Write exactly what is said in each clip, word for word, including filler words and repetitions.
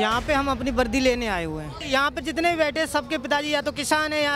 यहाँ पे हम अपनी वर्दी लेने आए हुए हैं। यहाँ पे जितने बैठे सबके पिताजी या तो किसान है या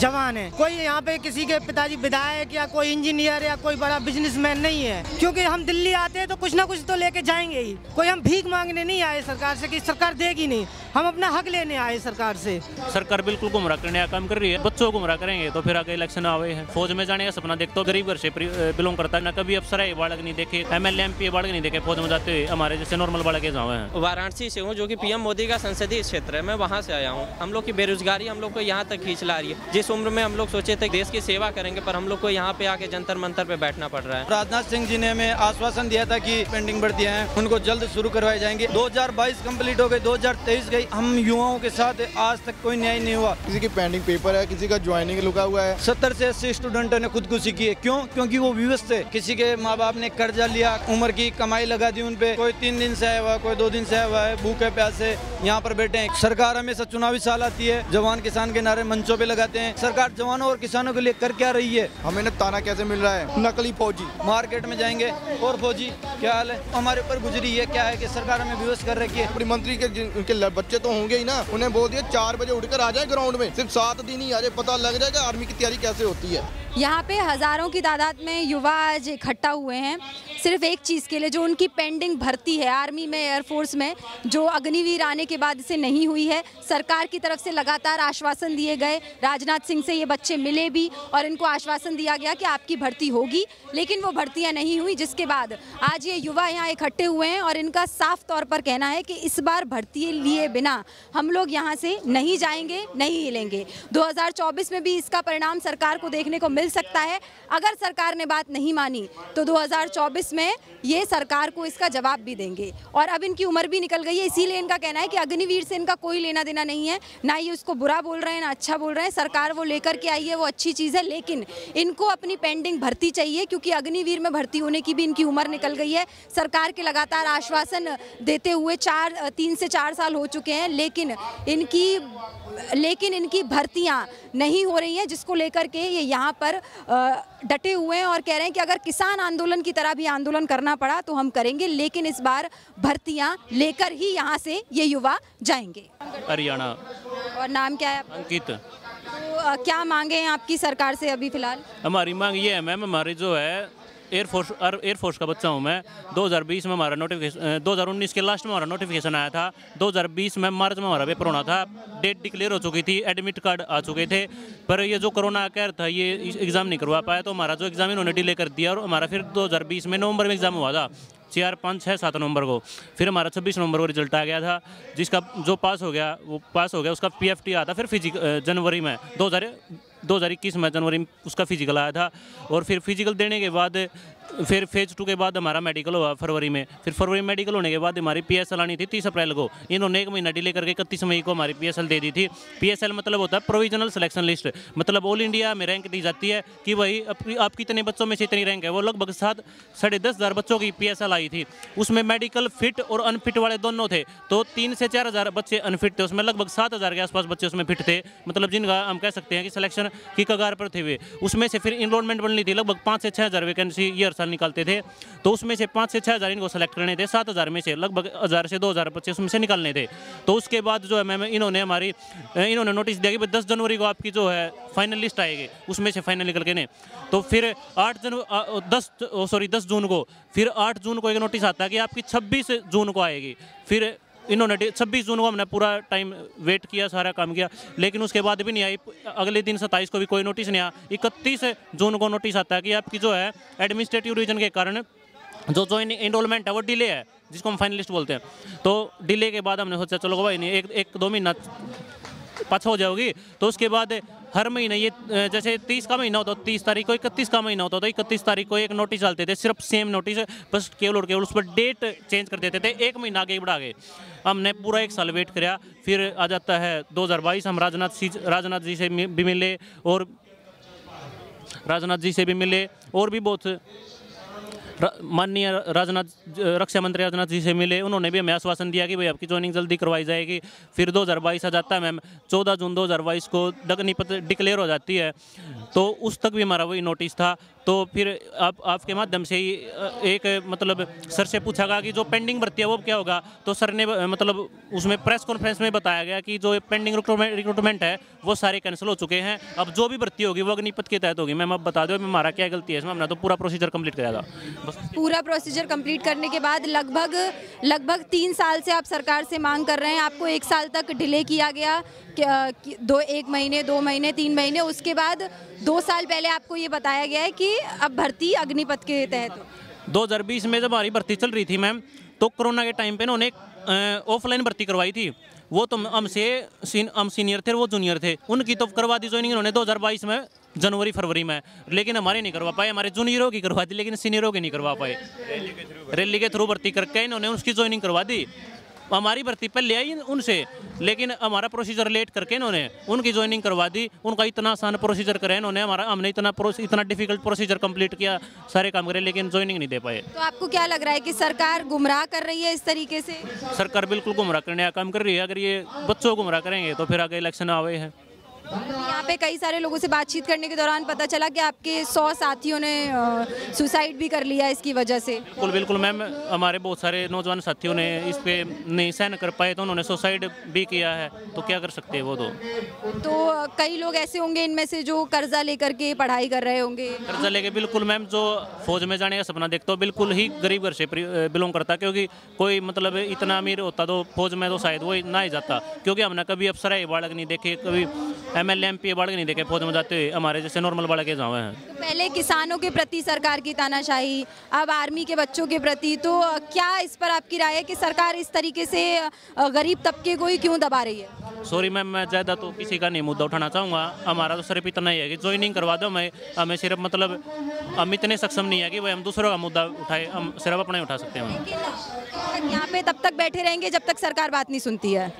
जवान है। कोई यहाँ पे किसी के पिताजी विधायक या कोई इंजीनियर या कोई बड़ा बिजनेसमैन नहीं है, क्योंकि हम दिल्ली आते हैं तो कुछ ना कुछ तो लेके जाएंगे ही। कोई हम भीख मांगने नहीं आए सरकार से कि सरकार देगी नहीं, हम अपना हक लेने आए सरकार से। सरकार बिल्कुल गुमराह करने का काम कर रही है, बच्चों को गुमराह करेंगे तो फिर आगे इलेक्शन आवे हैं। फौज में जाने का सपना देखते हो, गरीब घर से बिलोंग करता है, न कभी अफसर है बालक नहीं देखे, एम एल एम पी बालक नहीं देखे, फौज में जाते हुए हमारे जैसे नॉर्मल बालक जावे हैं। वाराणसी से हूँ, जो पीएम मोदी का संसदीय क्षेत्र है, मैं वहाँ से आया हूँ। हम लोग की बेरोजगारी हम लोग को यहाँ तक खींच ला रही है। जिस उम्र में हम लोग सोचे थे देश की सेवा करेंगे, पर हम लोग को यहाँ पे आके जंतर मंतर पे बैठना पड़ रहा है। राजनाथ सिंह जी ने हमें आश्वासन दिया था कि पेंडिंग भर्ती है उनको जल्द शुरू करवाए जाएंगे। दो हजार बाईस कम्प्लीट हो गए, दो हजार तेईस गई, हम युवाओं के साथ आज तक कोई न्याय नहीं हुआ। किसी की पेंडिंग पेपर है, किसी का ज्वाइनिंग लुका हुआ है। सत्तर से अस्सी स्टूडेंटों ने खुदकुशी की है। क्यों? क्योंकि वो विवश थे। किसी के माँ बाप ने कर्जा लिया, उम्र की कमाई लगा दी उनपे, कोई तीन दिन से आया हुआ, कोई दो दिन से आया हुआ है, भूखे से यहाँ पर बैठे हैं। सरकार हमेशा चुनावी साल आती है, जवान किसान के नारे मंचों पे लगाते हैं। सरकार जवानों और किसानों के लिए कर क्या रही है? हमें ना ताना कैसे मिल रहा है, नकली फौजी। मार्केट में जाएंगे और फौजी, क्या हाल है हमारे ऊपर गुजरी है। क्या है कि सरकार हमें विवश कर रखी है। अपनी मंत्री के, के बच्चे तो होंगे ही ना, उन्हें बोल दिया चार बजे उठकर आ जाए ग्राउंड में, सिर्फ सात दिन ही आ जाए, पता लग जाएगा आर्मी की तैयारी कैसे होती है। यहाँ पे हजारों की तादाद में युवा आज इकट्ठा हुए हैं, सिर्फ एक चीज़ के लिए, जो उनकी पेंडिंग भर्ती है आर्मी में, एयरफोर्स में, जो अग्निवीर आने के बाद से नहीं हुई है। सरकार की तरफ से लगातार आश्वासन दिए गए, राजनाथ सिंह से ये बच्चे मिले भी और इनको आश्वासन दिया गया कि आपकी भर्ती होगी, लेकिन वो भर्तियाँ नहीं हुई, जिसके बाद आज ये युवा यहाँ इकट्ठे हुए हैं। और इनका साफ तौर पर कहना है कि इस बार भर्ती लिए बिना हम लोग यहाँ से नहीं जाएंगे, नहीं हिलेंगे। दो हज़ार चौबीस में भी इसका परिणाम सरकार को देखने को मिल सकता है। अगर सरकार ने बात नहीं मानी तो दो हज़ार चौबीस में ये सरकार को इसका जवाब भी देंगे। और अब इनकी उम्र भी निकल गई है, इसीलिए इनका कहना है कि अग्निवीर से इनका कोई लेना देना नहीं है, ना ये उसको बुरा बोल रहे हैं ना अच्छा बोल रहे हैं। सरकार वो लेकर के आई है वो अच्छी चीज़ है, लेकिन इनको अपनी पेंडिंग भर्ती चाहिए, क्योंकि अग्निवीर में भर्ती होने की भी इनकी उम्र निकल गई है। सरकार के लगातार आश्वासन देते हुए चार तीन से चार साल हो चुके हैं, लेकिन इनकी लेकिन इनकी भर्तियाँ नहीं हो रही हैं, जिसको लेकर के ये यहाँ पर डटे हुए हैं और कह रहे हैं कि अगर किसान आंदोलन की तरह भी आंदोलन करना पड़ा तो हम करेंगे, लेकिन इस बार भर्तियां लेकर ही यहां से ये युवा जाएंगे। हरियाणा। और नाम क्या है आपका? अंकित। तो क्या मांगे हैं आपकी सरकार से अभी फिलहाल? हमारी मांग ये है मैम, हमारी जो है एयरफोर्स एयरफोर्स का बच्चा हूँ मैं। दो हज़ार बीस में हमारा नोटिफिकेशन, दो हज़ार उन्नीस के लास्ट में हमारा नोटिफिकेशन आया था। दो हज़ार बीस में मार्च में हमारा पेपर होना था, डेट डिक्लेयर हो चुकी थी, एडमिट कार्ड आ चुके थे, पर ये जो कोरोना कहर था ये एग्ज़ाम नहीं करवा पाया, तो हमारा जो एग्ज़ाम इन्होंने डिले कर दिया। और हमारा फिर दो हज़ार बीस में नवंबर में एग्ज़ाम हुआ था, चार पाँच छः सात नवंबर को। फिर हमारा छब्बीस नवंबर को रिजल्ट आ गया था, जिसका जो पास हो गया वो पास हो गया, उसका पीएफटी आया था। फिर फिजिक जनवरी में दो हज़ार दो हज़ार इक्कीस में जनवरी में उसका फिजिकल आया था, और फिर फिजिकल देने के बाद फिर फेज टू के बाद हमारा मेडिकल हुआ फरवरी में। फिर फरवरी में मेडिकल होने के बाद हमारी पीएसएल आनी थी तीस अप्रैल को, इन्होंने एक महीना डिले करके इकतीस मई को हमारी पीएसएल दे दी थी। पीएसएल मतलब होता है प्रोविजनल सिलेक्शन लिस्ट, मतलब ऑल इंडिया में रैंक दी जाती है कि भाई आप कितने बच्चों में से इतनी रैंक है। वो लगभग सात साढ़े दस हज़ार बच्चों की पीएसएल आई थी, उसमें मेडिकल फिट और अनफिट वाले दोनों थे, तो तीन से चार हज़ार बच्चे अनफिट थे, उसमें लगभग सात हज़ार के आसपास बच्चे उसमें फिट थे, मतलब जिनका हम कह सकते हैं कि सिलेक्शन की कगार पर थे वे। उसमें से फिर इनरोलमेंट बननी थी, लगभग पाँच से छः हज़ार वैकेंसी ईयर निकालते थे, तो उसमें से पाँच से छः हज़ार इनको सेलेक्ट करने थे, सात हज़ार में से लगभग हज़ार से दो हज़ार बच्चे उसमें से निकालने थे। तो उसके बाद जो है मैम इन्होंने हमारी इन्होंने नोटिस दिया कि दस जनवरी को आपकी जो है फाइनल लिस्ट आएगी, उसमें से फाइनल निकल के ने तो फिर आठ जनवरी दस सॉरी दस जून को फिर आठ जून को एक नोटिस आता है कि आपकी छब्बीस जून को आएगी। फिर इन्होंने छब्बीस जून को हमने पूरा टाइम वेट किया, सारा काम किया, लेकिन उसके बाद भी नहीं आई। अगले दिन सत्ताईस को भी कोई नोटिस नहीं आया। इकतीस जून को नोटिस आता है कि आपकी जो है एडमिनिस्ट्रेटिव रीजन के कारण जो जो एनरोलमेंट है वो डिले है, जिसको हम फाइनलिस्ट बोलते हैं। तो डिले के बाद हमने सोचा चलो भाई नहीं एक, एक दो महीना पाछा हो जाओगी, तो उसके बाद हर महीने ये जैसे तीस का महीना होता है, तीस तारीख को इकतीस का महीना होता था, इकतीस तारीख को एक नोटिस डालते थे, सिर्फ सेम नोटिस बस केवल और केवल उस पर डेट चेंज कर देते थे, एक महीना आगे बढ़ा गए। हमने पूरा एक साल वेट कराया। फिर आ जाता है दो हज़ार बाईस, हम राजनाथ सिंह राजनाथ जी से भी मिले और राजनाथ जी से भी मिले और भी बहुत माननीय राजनाथ रक्षा मंत्री राजनाथ जी से मिले, उन्होंने भी हमें आश्वासन दिया कि भाई आपकी ज्वाइनिंग जल्दी करवाई जाएगी। फिर दो हज़ार बाईस आ जाता है मैम, चौदह जून दो हज़ार बाईस को अग्निपथ डिक्लेयर हो जाती है। तो उस तक भी हमारा वही नोटिस था। तो फिर आप आपके माध्यम से ही एक मतलब सर से पूछा गया कि जो पेंडिंग भर्ती है वो क्या होगा, तो सर ने मतलब उसमें प्रेस कॉन्फ्रेंस में बताया गया कि जो पेंडिंग रिक्रूटमेंट है वो सारे कैंसिल हो चुके हैं, अब जो भी भर्ती होगी वो अग्निपथ के तहत होगी। मैम आप बता दो हमारा क्या गलती है इसमें, हमने तो पूरा प्रोसीजर कम्प्लीट कराया था। बस पूरा प्रोसीजर कम्प्लीट करने के बाद लगभग लगभग तीन साल से आप सरकार से मांग कर रहे हैं, आपको एक साल तक डिले किया गया, दो एक महीने दो महीने तीन महीने, उसके बाद दो साल पहले आपको ये बताया गया है कि अब भर्ती अग्निपथ के तहत। दो हज़ार बीस में जब हमारी भर्ती चल रही थी मैम, तो कोरोना के टाइम पे उन्होंने ऑफलाइन भर्ती करवाई थी, वो तो हमसे सीन, हम सीनियर थे वो जूनियर थे, उनकी तो करवा दी ज्वाइनिंग उन्होंने दो हज़ार बाईस में जनवरी फरवरी में, लेकिन हमारे नहीं करवा पाए, हमारे जूनियरों की करवा दी लेकिन सीनियरों की नहीं करवा पाए। रैली के थ्रू भर्ती करके इन्होंने उसकी ज्वाइनिंग करवा दी, हमारी भर्ती पहले आई उनसे, लेकिन हमारा प्रोसीजर लेट करके इन्होंने उनकी ज्वाइनिंग करवा दी। उनका इतना आसान प्रोसीजर करें इन्होंने, हमारा हमने इतना इतना डिफिकल्ट प्रोसीजर कंप्लीट किया, सारे काम करे लेकिन ज्वाइनिंग नहीं दे पाए। तो आपको क्या लग रहा है कि सरकार गुमराह कर रही है इस तरीके से? सरकार बिल्कुल गुमराह करने का काम कर रही है, अगर ये बच्चों को गुमराह करेंगे तो फिर आगे इलेक्शन आवे है। यहाँ पे कई सारे लोगों से बातचीत करने के दौरान पता चला कि आपके सौ साथियों ने सुसाइड भी कर लिया इसकी वजह से। बिल्कुल बिल्कुल मैम, हमारे बहुत सारे नौजवान साथियों ने इस पे नहीं सहन कर पाए तो उन्होंने सुसाइड भी किया है, तो क्या कर सकते हैं वो। तो तो कई लोग ऐसे होंगे इनमें से जो कर्जा लेकर के पढ़ाई कर रहे होंगे। कर्जा लेके बिल्कुल मैम, जो फौज में जाने का सपना देखते हो, बिल्कुल ही गरीब घर से बिलोंग करता, क्योंकि कोई मतलब इतना अमीर होता तो फौज में तो शायद वो ना ही जाता, क्योंकि हमने कभी अफसराए बालक नहीं देखे, कभी एमएलए एमपी बाढ़ के नहीं देखे फौज में जाते हुए, हमारे जैसे नॉर्मल बाढ़ के जावे हैं। तो पहले किसानों के प्रति सरकार की तानाशाही, अब आर्मी के बच्चों के प्रति, तो क्या इस पर आपकी राय है कि सरकार इस तरीके से गरीब तबके को ही क्यों दबा रही है? सॉरी मैम, मैं ज़्यादा तो किसी का नहीं मुद्दा उठाना चाहूँगा, हमारा तो सिर्फ इतना ही है कि ज्वाइनिंग करवा दो, मैं हमें सिर्फ मतलब हम इतने सक्षम नहीं है कि वह हम दूसरों का मुद्दा उठाए, हम सिर्फ अपना ही उठा सकते हैं। यहाँ पे तब तक बैठे रहेंगे जब तक सरकार बात नहीं सुनती है,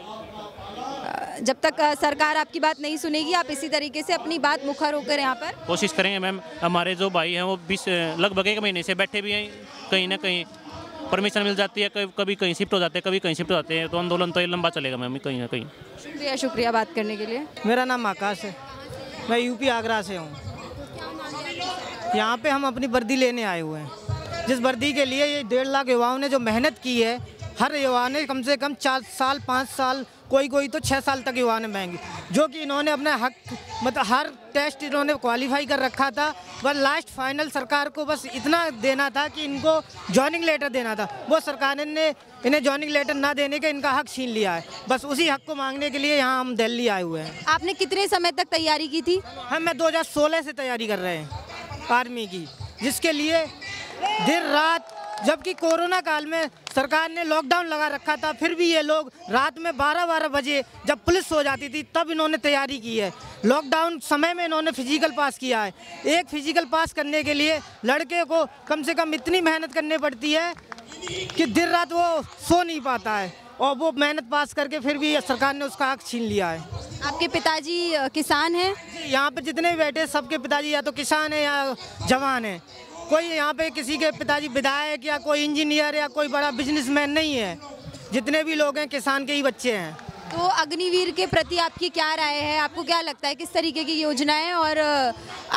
जब तक सरकार आपकी बात नहीं सुनेगी आप इसी तरीके से अपनी बात मुखर होकर यहाँ पर कोशिश करेंगे। मैम हमारे जो भाई हैं वो बीस लगभग एक महीने से बैठे भी हैं, कहीं ना कहीं परमिशन मिल जाती है, कभी कहीं शिफ्ट हो जाते हैं, कभी कहीं शिफ्ट हो जाते हैं, तो आंदोलन तो ये लंबा चलेगा मैम कहीं ना कहीं। शुक्रिया शुक्रिया बात करने के लिए। मेरा नाम आकाश है, मैं यूपी आगरा से हूँ। यहाँ पर हम अपनी वर्दी लेने आए हुए हैं, जिस वर्दी के लिए ये डेढ़ लाख युवाओं ने जो मेहनत की है, हर युवा ने कम से कम चार साल पाँच साल कोई कोई तो छः साल तक युवा ने मांगी, जो कि इन्होंने अपने हक मतलब हर टेस्ट इन्होंने क्वालिफाई कर रखा था, बस लास्ट फाइनल सरकार को बस इतना देना था कि इनको जॉइनिंग लेटर देना था, वो सरकार ने इन्हें जॉइनिंग लेटर ना देने का इनका हक छीन लिया है, बस उसी हक को मांगने के लिए यहाँ हम दिल्ली आए हुए हैं। आपने कितने समय तक तैयारी की थी? हम दो हज़ार सोलह से तैयारी कर रहे हैं आर्मी की, जिसके लिए दिन रात, जबकि कोरोना काल में सरकार ने लॉकडाउन लगा रखा था, फिर भी ये लोग रात में बारह बारह बजे जब पुलिस सो जाती थी तब इन्होंने तैयारी की है। लॉकडाउन समय में इन्होंने फिजिकल पास किया है, एक फिजिकल पास करने के लिए लड़के को कम से कम इतनी मेहनत करनी पड़ती है कि दिन रात वो सो नहीं पाता है, और वो मेहनत पास करके फिर भी सरकार ने उसका हक छीन लिया है। आपके पिताजी किसान हैं? यहाँ पर जितने भी बैठे सबके पिताजी या तो किसान हैं या जवान हैं, कोई यहाँ पे किसी के पिताजी विधायक या कोई इंजीनियर या कोई बड़ा बिजनेसमैन नहीं है, जितने भी लोग हैं किसान के ही बच्चे हैं। तो अग्निवीर के प्रति आपकी क्या राय है, आपको क्या लगता है किस तरीके की योजनाएं, और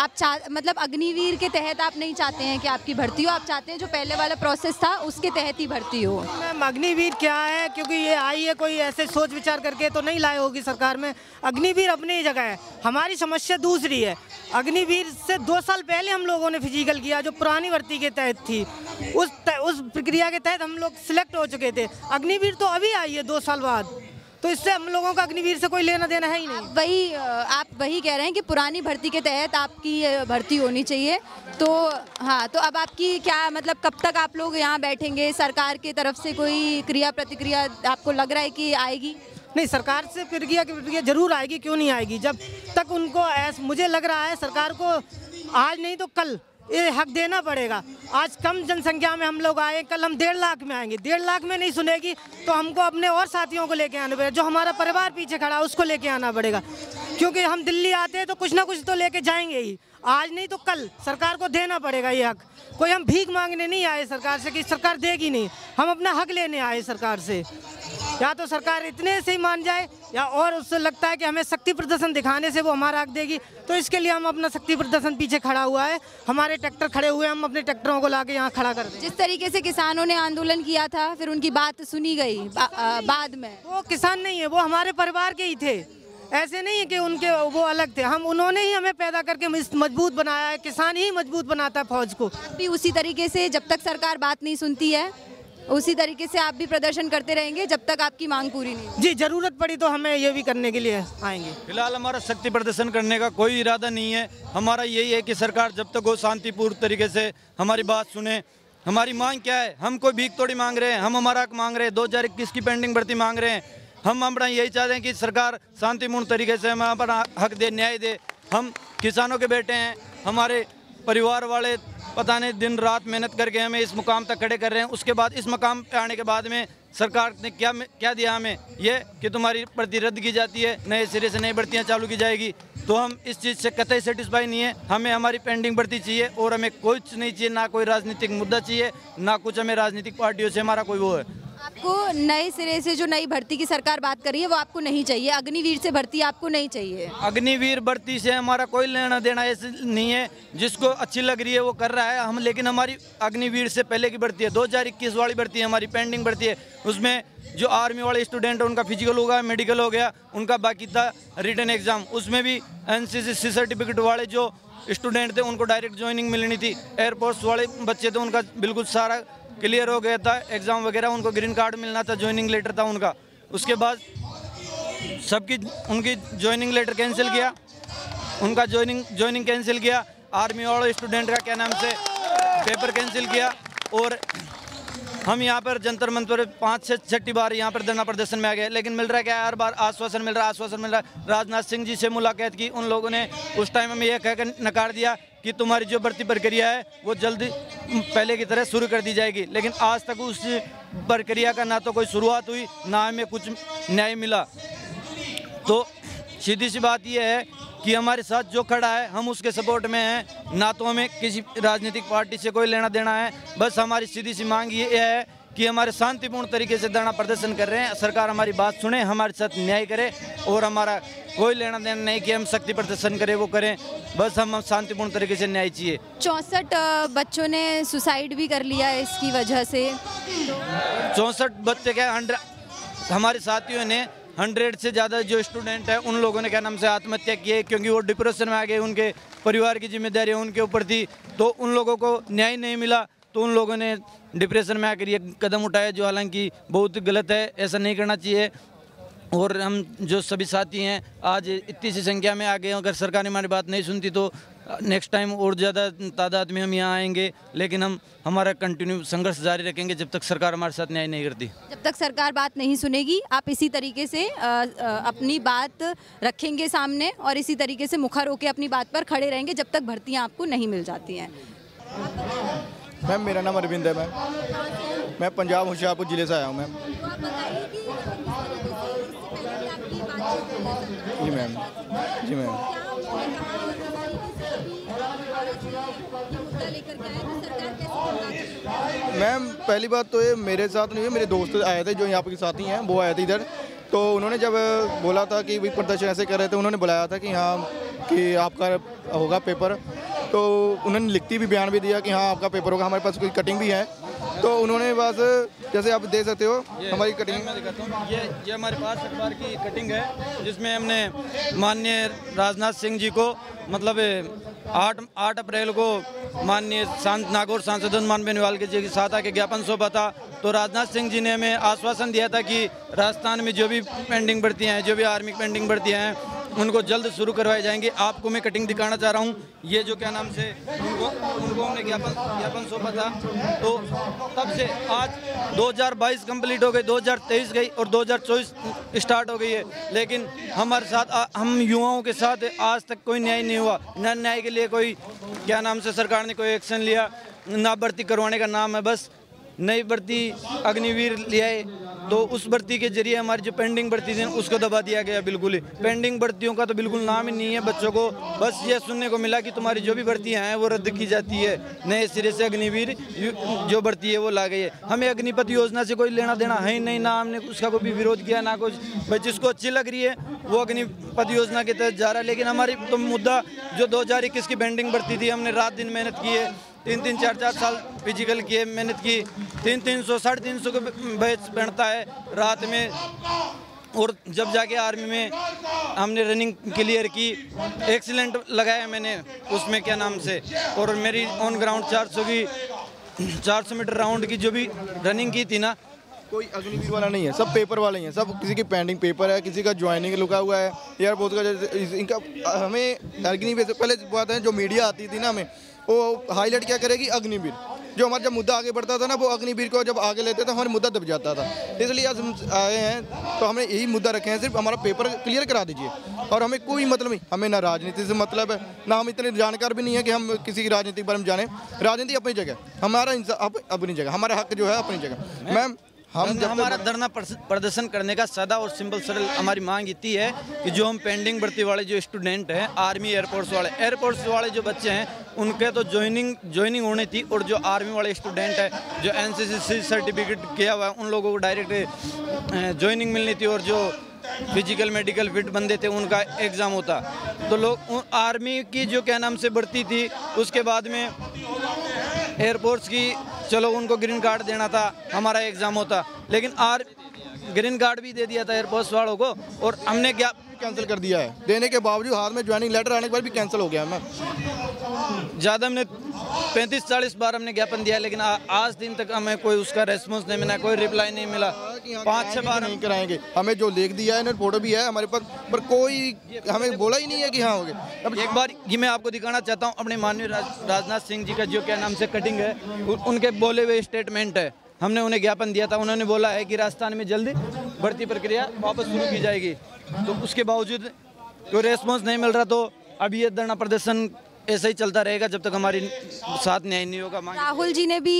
आप चाह मतलब अग्निवीर के तहत आप नहीं चाहते हैं कि आपकी भर्ती हो, आप चाहते हैं जो पहले वाला प्रोसेस था उसके तहत ही भर्ती हो? मैम अग्निवीर क्या है, क्योंकि ये आई है कोई ऐसे सोच विचार करके तो नहीं लाई होगी सरकार में, अग्निवीर अपनी जगह है, हमारी समस्या दूसरी है। अग्निवीर से दो साल पहले हम लोगों ने फिजिकल किया जो पुरानी भर्ती के तहत थी, उस उस प्रक्रिया के तहत हम लोग सिलेक्ट हो चुके थे, अग्निवीर तो अभी आई है दो साल बाद, तो इससे हम लोगों का अग्निवीर से कोई लेना देना है ही नहीं। वही आप वही कह रहे हैं कि पुरानी भर्ती के तहत आपकी भर्ती होनी चाहिए, तो हाँ, तो अब आपकी क्या मतलब कब तक आप लोग यहाँ बैठेंगे, सरकार की तरफ से कोई क्रिया प्रतिक्रिया आपको लग रहा है कि आएगी? नहीं, सरकार से प्रक्रिया की प्रक्रिया जरूर आएगी, क्यों नहीं आएगी, जब तक उनको ऐसा मुझे लग रहा है सरकार को आज नहीं तो कल ये हक देना पड़ेगा। आज कम जनसंख्या में हम लोग आए, कल हम डेढ़ लाख में आएंगे, डेढ़ लाख में नहीं सुनेगी तो हमको अपने और साथियों को लेके आना पड़ेगा, जो हमारा परिवार पीछे खड़ा है उसको लेके आना पड़ेगा, क्योंकि हम दिल्ली आते हैं तो कुछ ना कुछ तो लेके जाएंगे ही, आज नहीं तो कल सरकार को देना पड़ेगा ये हक। कोई हम भीख मांगने नहीं आए सरकार से कि सरकार देगी नहीं, हम अपना हक लेने आए सरकार से। या तो सरकार इतने से ही मान जाए या और उससे लगता है कि हमें शक्ति प्रदर्शन दिखाने से वो हमारा हक देगी, तो इसके लिए हम अपना शक्ति प्रदर्शन पीछे खड़ा हुआ है, हमारे ट्रैक्टर खड़े हुए, हम अपने ट्रैक्टरों को लाके यहाँ खड़ा कर दें। जिस तरीके से किसानों ने आंदोलन किया था, फिर उनकी बात सुनी गई बाद में। वो किसान नहीं है, वो हमारे परिवार के ही थे, ऐसे नहीं है कि उनके वो अलग थे, हम उन्होंने ही हमें पैदा करके मजबूत बनाया है। किसान ही मजबूत बनाता है फौज को। भी उसी तरीके से जब तक सरकार बात नहीं सुनती है उसी तरीके से आप भी प्रदर्शन करते रहेंगे जब तक आपकी मांग पूरी नहीं। जी, जरूरत पड़ी तो हमें ये भी करने के लिए आएंगे। फिलहाल हमारा शक्ति प्रदर्शन करने का कोई इरादा नहीं है, हमारा यही है कि सरकार जब तक वो शांतिपूर्ण तरीके से हमारी बात सुने। हमारी मांग क्या है? हम कोई भीख थोड़ी मांग रहे हैं, हम हमारा हक मांग रहे हैं। दो हजार इक्कीस की पेंडिंग भर्ती मांग रहे हैं। हम अपना यही चाहते हैं कि सरकार शांतिपूर्ण तरीके से हमें अपना हक दे, न्याय दे। हम किसानों के बेटे हैं, हमारे परिवार वाले पता नहीं दिन रात मेहनत करके हमें इस मुकाम तक खड़े कर रहे हैं। उसके बाद इस मुकाम पे आने के बाद में सरकार ने क्या क्या दिया हमें? ये कि तुम्हारी भर्ती रद्द की जाती है, नए सिरे से नई भर्तियाँ चालू की जाएगी। तो हम इस चीज़ से कतई सेटिस्फाई नहीं है। हमें हमारी पेंडिंग भर्ती चाहिए और हमें कुछ नहीं चाहिए, ना कोई राजनीतिक मुद्दा चाहिए, ना कुछ हमें राजनीतिक पार्टियों से हमारा कोई वो है। आपको नए सिरे से जो नई भर्ती की सरकार बात कर रही है वो आपको नहीं चाहिए? अग्निवीर से भर्ती आपको नहीं चाहिए? अग्निवीर भर्ती से हमारा कोई लेना देना ऐसे नहीं है। जिसको अच्छी लग रही है वो कर रहा है हम, लेकिन हमारी अग्निवीर से पहले की भर्ती है, दो हजार इक्कीस वाली भर्ती है, हमारी पेंडिंग भर्ती है। उसमें जो आर्मी वाले स्टूडेंट है उनका फिजिकल हो गया, मेडिकल हो गया, उनका बाकी था रिटन एग्जाम। उसमें भी एनसीसी सर्टिफिकेट वाले जो स्टूडेंट थे उनको डायरेक्ट ज्वाइनिंग मिलनी थी। एयरफोर्स वाले बच्चे थे उनका बिल्कुल सारा क्लियर हो गया था एग्ज़ाम वगैरह, उनको ग्रीन कार्ड मिलना था, ज्वाइनिंग लेटर था उनका। उसके बाद सबकी उनकी ज्वाइनिंग लेटर कैंसिल किया, उनका ज्वाइनिंग ज्वाइनिंग कैंसिल किया। आर्मी वालों स्टूडेंट का क्या नाम से पेपर कैंसिल किया। और हम यहाँ पर जंतर मंतर पाँच से छठी बार यहाँ पर धरना प्रदर्शन में आ गए, लेकिन मिल रहा है क्या? हर बार आश्वासन मिल रहा है, आश्वासन मिल रहा है। राजनाथ सिंह जी से मुलाकात की, उन लोगों ने उस टाइम हमें यह कहकर नकार दिया कि तुम्हारी जो भर्ती प्रक्रिया है वो जल्दी पहले की तरह शुरू कर दी जाएगी, लेकिन आज तक उस प्रक्रिया का ना तो कोई शुरुआत हुई, ना हमें कुछ न्याय मिला। तो सीधी सी बात यह है कि हमारे साथ जो खड़ा है हम उसके सपोर्ट में हैं, ना तो हमें किसी राजनीतिक पार्टी से कोई लेना देना है। बस हमारी सीधी सी मांग ये है कि हमारे शांतिपूर्ण तरीके से धरना प्रदर्शन कर रहे हैं, सरकार हमारी बात सुने, हमारे साथ न्याय करे और हमारा कोई लेना देना नहीं कि हम शक्ति प्रदर्शन करें वो करें। बस हम शांतिपूर्ण तरीके से न्याय चाहिए। चौंसठ बच्चों ने सुसाइड भी कर लिया इसकी वजह से। चौंसठ बच्चे क्या, हंड्रेड हमारे साथियों ने हंड्रेड से ज़्यादा जो स्टूडेंट है उन लोगों ने क्या नाम से आत्महत्या की है, क्योंकि वो डिप्रेशन में आ गए, उनके परिवार की जिम्मेदारी उनके ऊपर थी। तो उन लोगों को न्याय नहीं मिला, तो उन लोगों ने डिप्रेशन में आकर ये कदम उठाया, जो हालांकि बहुत गलत है, ऐसा नहीं करना चाहिए। और हम जो सभी साथी हैं आज इतनी सी संख्या में आ गए, अगर सरकार ने हमारी बात नहीं सुनती तो नेक्स्ट टाइम और ज़्यादा तादाद में हम यहाँ आएंगे, लेकिन हम हमारा कंटिन्यू संघर्ष जारी रखेंगे जब तक सरकार हमारे साथ न्याय नहीं करती। जब तक सरकार बात नहीं सुनेगी आप इसी तरीके से आ, आ, अपनी बात रखेंगे सामने और इसी तरीके से मुखर होकर अपनी बात पर खड़े रहेंगे जब तक भर्तियाँ आपको नहीं मिल जाती हैं। मैम मेरा नाम अरविंद है, मैम मैं पंजाब होशियारपुर ज़िले से आया हूँ मैम। जी मैम, जी मैम, मैम पहली बात तो ये मेरे साथ नहीं है, मेरे दोस्त आए थे जो यहाँ पर साथी हैं वो आए थे इधर, तो उन्होंने जब बोला था कि भी प्रदर्शन ऐसे कर रहे थे, उन्होंने बुलाया था कि हाँ कि आपका होगा पेपर, तो उन्होंने लिखती भी बयान भी दिया कि हाँ आपका पेपर होगा, हमारे पास कोई कटिंग भी है। तो उन्होंने बस जैसे आप देख सकते हो हमारी कटिंग, ये ये हमारे पास अखबार की कटिंग है जिसमें हमने माननीय राजनाथ सिंह जी को मतलब आठ आठ अप्रैल को माननीय नागौर सांसद हनुमान बेनवाल के जी के साथ आके ज्ञापन सौंपा था। तो राजनाथ सिंह जी ने हमें आश्वासन दिया था कि राजस्थान में जो भी पेंडिंग भर्तियाँ हैं, जो भी आर्मी की पेंडिंग भर्तियाँ हैं उनको जल्द शुरू करवाए जाएंगे। आपको मैं कटिंग दिखाना चाह रहा हूँ, ये जो क्या नाम से उनको उनको हमने ज्ञापन ज्ञापन सौंपा था। तो तब से आज दो हजार बाईस कंप्लीट हो गई, दो हजार तेईस गई और दो हजार चौबीस स्टार्ट हो गई है, लेकिन हमारे साथ आ, हम युवाओं के साथ आज तक कोई न्याय नहीं हुआ। ना न्याय के लिए कोई क्या नाम से सरकार ने कोई एक्शन लिया, ना भर्ती करवाने का नाम है, बस नई भर्ती अग्निवीर लिया है। तो उस भर्ती के जरिए हमारी जो पेंडिंग भर्ती थी उसको दबा दिया गया। बिल्कुल ही पेंडिंग भर्तियों का तो बिल्कुल नाम ही नहीं है। बच्चों को बस ये सुनने को मिला कि तुम्हारी जो भी भर्तियाँ हैं वो रद्द की जाती है, नए सिरे से अग्निवीर जो भर्ती है वो ला गई है। हमें अग्निपथ योजना से कोई लेना देना है नहीं, ना हमने उसका कोई विरोध किया ना कुछ। भाई जिसको अच्छी लग रही है वो अग्निपथ योजना के तहत जा रहा है। लेकिन हमारी तो मुद्दा जो दो हज़ार इक्कीस की पेंडिंग भर्ती थी, हमने रात दिन मेहनत की है, तीन तीन चार चार साल फिजिकल किए, मेहनत की, तीन तीन सौ साढ़े तीन सौ के बैच पड़ता है रात में, और जब जाके आर्मी में हमने रनिंग क्लियर की, एक्सीलेंट लगाया मैंने उसमें क्या नाम से, और मेरी ऑन ग्राउंड चार सौ की चार सौ मीटर राउंड की जो भी रनिंग की थी ना, कोई अग्निवीर वाला नहीं है, सब पेपर वाले हैं। सब किसी की पेंडिंग पेपर है, किसी का ज्वाइनिंग लुका हुआ है यार बहुत का। इनका हमें अग्निवीर से पहले बात है, जो मीडिया आती थी ना हमें वो हाईलाइट क्या करेगी अग्निवीर, जो हमारा जब मुद्दा आगे बढ़ता था ना वो अग्निवीर को जब आगे लेते थे हमारा मुद्दा दब जाता था। इसलिए आज हम आए हैं तो हमने यही मुद्दा रखे हैं, सिर्फ हमारा पेपर क्लियर करा दीजिए। और हमें कोई मतलब नहीं, हमें ना राजनीति से मतलब है, ना हम इतने जानकार भी नहीं है कि हम किसी की राजनीति के बारे में जाने। राजनीति अपनी जगह, हमारा इंसाफ अपनी जगह, हमारा हक जो है अपनी जगह। मैम हम हमारा धरना प्रदर्शन करने का सादा और सिंपल सरल हमारी मांग इतनी है कि जो हम पेंडिंग भर्ती वाले जो स्टूडेंट हैं, आर्मी एयरफोर्स वाले एयरफोर्स वाले जो बच्चे हैं उनके तो ज्वाइनिंग ज्वाइनिंग होनी थी, और जो आर्मी वाले स्टूडेंट है जो एनसीसी सर्टिफिकेट किया हुआ है उन लोगों को डायरेक्ट ज्वाइनिंग मिलनी थी, और जो फिजिकल मेडिकल फिट बंदे थे उनका एग्ज़ाम होता। तो लोग आर्मी की जो क्या नाम से भर्ती थी उसके बाद में एयरफोर्स की, चलो उनको ग्रीन कार्ड देना था, हमारा एग्ज़ाम होता, लेकिन आर ग्रीन कार्ड भी दे दिया था एयरफोर्स वालों को, और हमने क्या कैंसिल कर दिया है देने के बावजूद। हाथ में ज्वाइनिंग लेटर आने के बाद भी कैंसिल हो गया। हमें ज़्यादा हमने पैंतीस चालीस बार हमने ज्ञापन दिया, लेकिन आ, आज दिन तक हमें कोई उसका रेस्पॉन्स नहीं मिला, कोई रिप्लाई नहीं मिला। पाँच छः बार नहीं कराएंगे, हमें जो लेख दिया है ना फोटो भी है हमारे पास, पर कोई हमें बोला ही नहीं है कि हाँ हो गया। अब एक बार ये मैं आपको दिखाना चाहता हूँ अपने माननीय राजनाथ सिंह जी का जो क्या नाम से कटिंग है, उनके बोले हुए स्टेटमेंट है। हमने उन्हें ज्ञापन दिया था, उन्होंने बोला है कि राजस्थान में जल्दी भर्ती प्रक्रिया वापस शुरू की जाएगी, तो उसके बावजूद कोई रेस्पॉन्स नहीं मिल रहा। तो अब ये धरना प्रदर्शन ऐसा ही चलता रहेगा जब तक हमारी साथ न्याय नहीं होगा। राहुल जी ने भी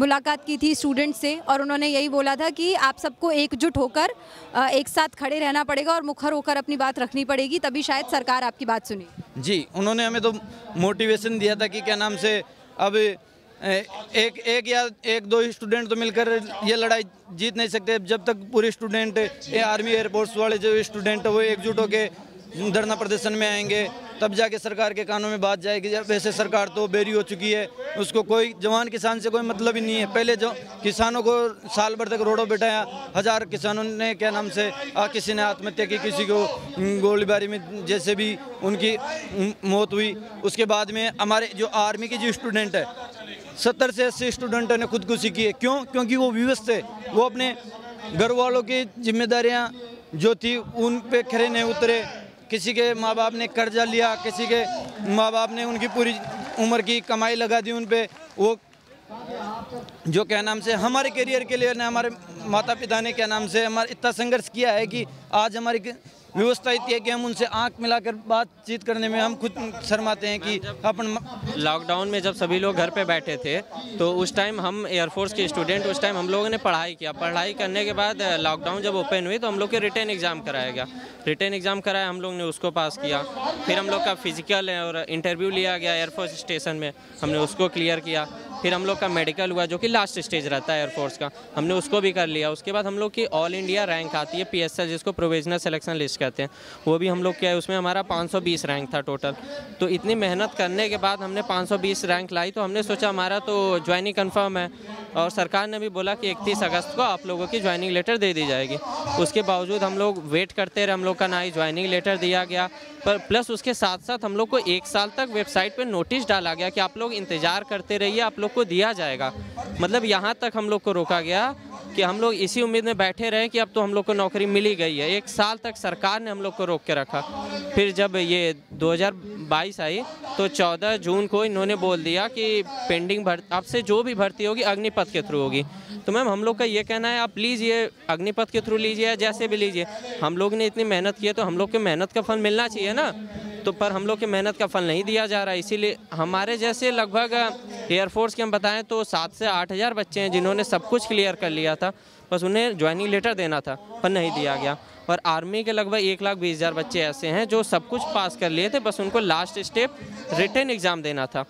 मुलाकात की थी स्टूडेंट से और उन्होंने यही बोला था कि आप सबको एकजुट होकर एक साथ खड़े रहना पड़ेगा और मुखर होकर अपनी बात रखनी पड़ेगी, तभी शायद सरकार आपकी बात सुने। जी, उन्होंने हमें तो मोटिवेशन दिया था कि क्या नाम से अब एक एक या एक दो स्टूडेंट तो मिलकर ये लड़ाई जीत नहीं सकते, जब तक पूरे स्टूडेंट आर्मी एयरफोर्स वाले जो स्टूडेंट है वो एकजुट होकर धरना प्रदर्शन में आएंगे तब जाके सरकार के कानों में बात जाएगी। वैसे सरकार तो बेरी हो चुकी है, उसको कोई जवान किसान से कोई मतलब ही नहीं है। पहले जो किसानों को साल भर तक रोडों बैठाया, हजार किसानों ने क्या नाम से आ, किसी ने आत्महत्या की, किसी को गोलीबारी में जैसे भी उनकी मौत हुई। उसके बाद में हमारे जो आर्मी के जो स्टूडेंट है सत्तर से अस्सी स्टूडेंटों ने खुदकुशी की है। क्यों? क्योंकि वो विवश थे, वो अपने घर वालों की जिम्मेदारियाँ जो थी उन पे खरे नहीं उतरे। किसी के माँ बाप ने कर्जा लिया, किसी के माँ बाप ने उनकी पूरी उम्र की कमाई लगा दी उन पे। वो जो क्या नाम से हमारे करियर के लिए ना हमारे माता पिता ने क्या नाम से हमारा इतना संघर्ष किया है कि आज हमारी व्यवस्था इतनी है कि हम उनसे आंख मिलाकर बातचीत करने में हम खुद शर्माते हैं कि अपन। लॉकडाउन में जब सभी लोग घर पे बैठे थे तो उस टाइम हम एयरफोर्स के स्टूडेंट उस टाइम हम लोगों ने पढ़ाई किया। पढ़ाई करने के बाद लॉकडाउन जब ओपन हुई तो हम लोग के रिटर्न एग्ज़ाम कराया गया, रिटर्न एग्ज़ाम कराया, हम लोग ने उसको पास किया। फिर हम लोग का फिजिकल और इंटरव्यू लिया गया एयरफोर्स स्टेशन में, हमने उसको क्लियर किया। फिर हम लोग का मेडिकल हुआ जो कि लास्ट स्टेज रहता है एयरफोर्स का, हमने उसको भी कर लिया। उसके बाद हम लोग की ऑल इंडिया रैंक आती है पीएसएल जिसको प्रोविजनल सिलेक्शन लिस्ट कहते हैं, वो भी हम लोग क्या है उसमें हमारा पाँच सौ बीस रैंक था टोटल। तो इतनी मेहनत करने के बाद हमने पाँच सौ बीस रैंक लाई, तो हमने सोचा हमारा तो ज्वाइनिंग कन्फर्म है, और सरकार ने भी बोला कि इकतीस अगस्त को आप लोगों की ज्वाइनिंग लेटर दे दी जाएगी। उसके बावजूद हम लोग वेट करते रहे, हम लोग का ना ही ज्वाइनिंग लेटर दिया गया, पर प्लस उसके साथ साथ हम लोग को एक साल तक वेबसाइट पर नोटिस डाला गया कि आप लोग इंतज़ार करते रहिए, आप लोग को दिया जाएगा। मतलब यहाँ तक हम लोग को रोका गया कि हम लोग इसी उम्मीद में बैठे रहे कि अब तो हम लोग को नौकरी मिली गई है। एक साल तक सरकार ने हम लोग को रोक के रखा। फिर जब ये दो हज़ार बाईस आई तो चौदह जून को इन्होंने बोल दिया कि पेंडिंग भर्ती आपसे जो भी भर्ती होगी अग्निपथ के थ्रू होगी। तो मैम हम लोग का ये कहना है आप प्लीज़ ये अग्निपथ के थ्रू लीजिए या जैसे भी लीजिए, हम लोग ने इतनी मेहनत की है तो हम लोग के मेहनत का फल मिलना चाहिए ना। तो पर हम लोग के मेहनत का फल नहीं दिया जा रहा है, इसीलिए हमारे जैसे लगभग एयरफोर्स के हम बताएं तो सात से आठ हज़ार बच्चे हैं जिन्होंने सब कुछ क्लियर कर लिया था, बस उन्हें ज्वाइनिंग लेटर देना था पर नहीं दिया गया। और आर्मी के लगभग एक लाख बीस हज़ार बच्चे ऐसे हैं जो सब कुछ पास कर लिए थे, बस उनको लास्ट स्टेप रिटन एग्ज़ाम देना था,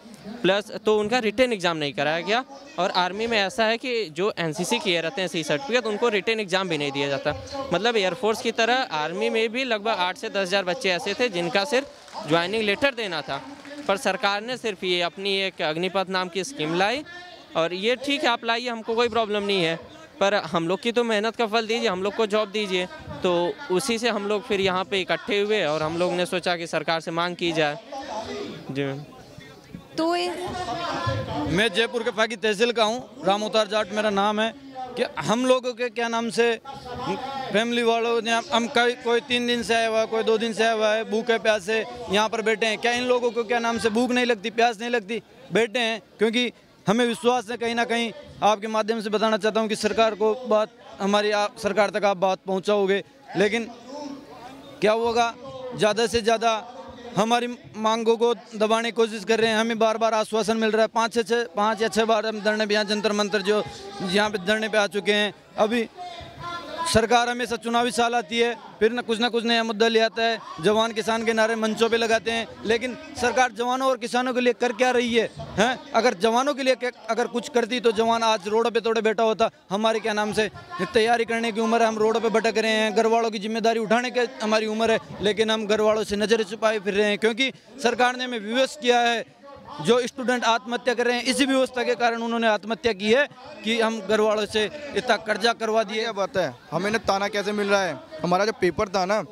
प्लस तो उनका रिटन एग्ज़ाम नहीं कराया गया। और आर्मी में ऐसा है कि जो एनसीसी किए रहते हैं सी सर्टिफिकेट, उनको रिटन एग्ज़ाम भी नहीं दिया जाता। मतलब एयरफोर्स की तरह आर्मी में भी लगभग आठ से दस हज़ार बच्चे ऐसे थे जिनका सिर्फ ज्वाइनिंग लेटर देना था, पर सरकार ने सिर्फ ये अपनी एक अग्निपथ नाम की स्कीम लाई। और ये ठीक है, आप लाइए, हमको कोई प्रॉब्लम नहीं है, पर हम लोग की तो मेहनत का फल दीजिए, हम लोग को जॉब दीजिए। तो उसी से हम लोग फिर यहाँ पे इकट्ठे हुए और हम लोग ने सोचा कि सरकार से मांग की जाए। जी तो मैं जयपुर के फागी तहसील का हूँ, राम उतार जाट मेरा नाम है। कि हम लोगों के क्या नाम से फैमिली वालों ने हम कई कोई तीन दिन से आया हुआ है, कोई दो दिन से आया हुआ है, भूखे प्यासे यहाँ पर बैठे हैं। क्या इन लोगों को क्या नाम से भूख नहीं लगती, प्यास नहीं लगती, बैठे हैं? क्योंकि हमें विश्वास है, कहीं ना कहीं आपके माध्यम से बताना चाहता हूं कि सरकार को बात हमारी आप सरकार तक आप बात पहुंचाओगे, लेकिन क्या होगा, ज़्यादा से ज़्यादा हमारी मांगों को दबाने की कोशिश कर रहे हैं। हमें बार बार आश्वासन मिल रहा है, पाँच से छः पाँच या छः बार हम धरने पे यहाँ जंतर मंतर जो यहाँ पे धरने पे आ चुके हैं। अभी सरकार हमेशा चुनावी साल आती है, फिर न कुछ ना कुछ नया मुद्दा ले आता है, जवान किसान के नारे मंचों पे लगाते हैं, लेकिन सरकार जवानों और किसानों के लिए कर क्या रही है, हैं? अगर जवानों के लिए अगर कुछ करती तो जवान आज रोड पे थोड़े बैठा होता। हमारे क्या नाम से तैयारी करने की उम्र है, हम रोड पे भटक रहे हैं, घर वालों की जिम्मेदारी उठाने की हमारी उम्र है, लेकिन हम घर वालों से नज़र छुपाए फिर रहे हैं। क्योंकि सरकार ने हमें विवश किया है, जो स्टूडेंट आत्महत्या कर रहे हैं इसी व्यवस्था के कारण उन्होंने आत्महत्या की है कि हम घर वालों से इतना कर्जा करवा दिए। क्या बात है, हमें ना ताना कैसे मिल रहा है। हमारा जो पेपर था ना,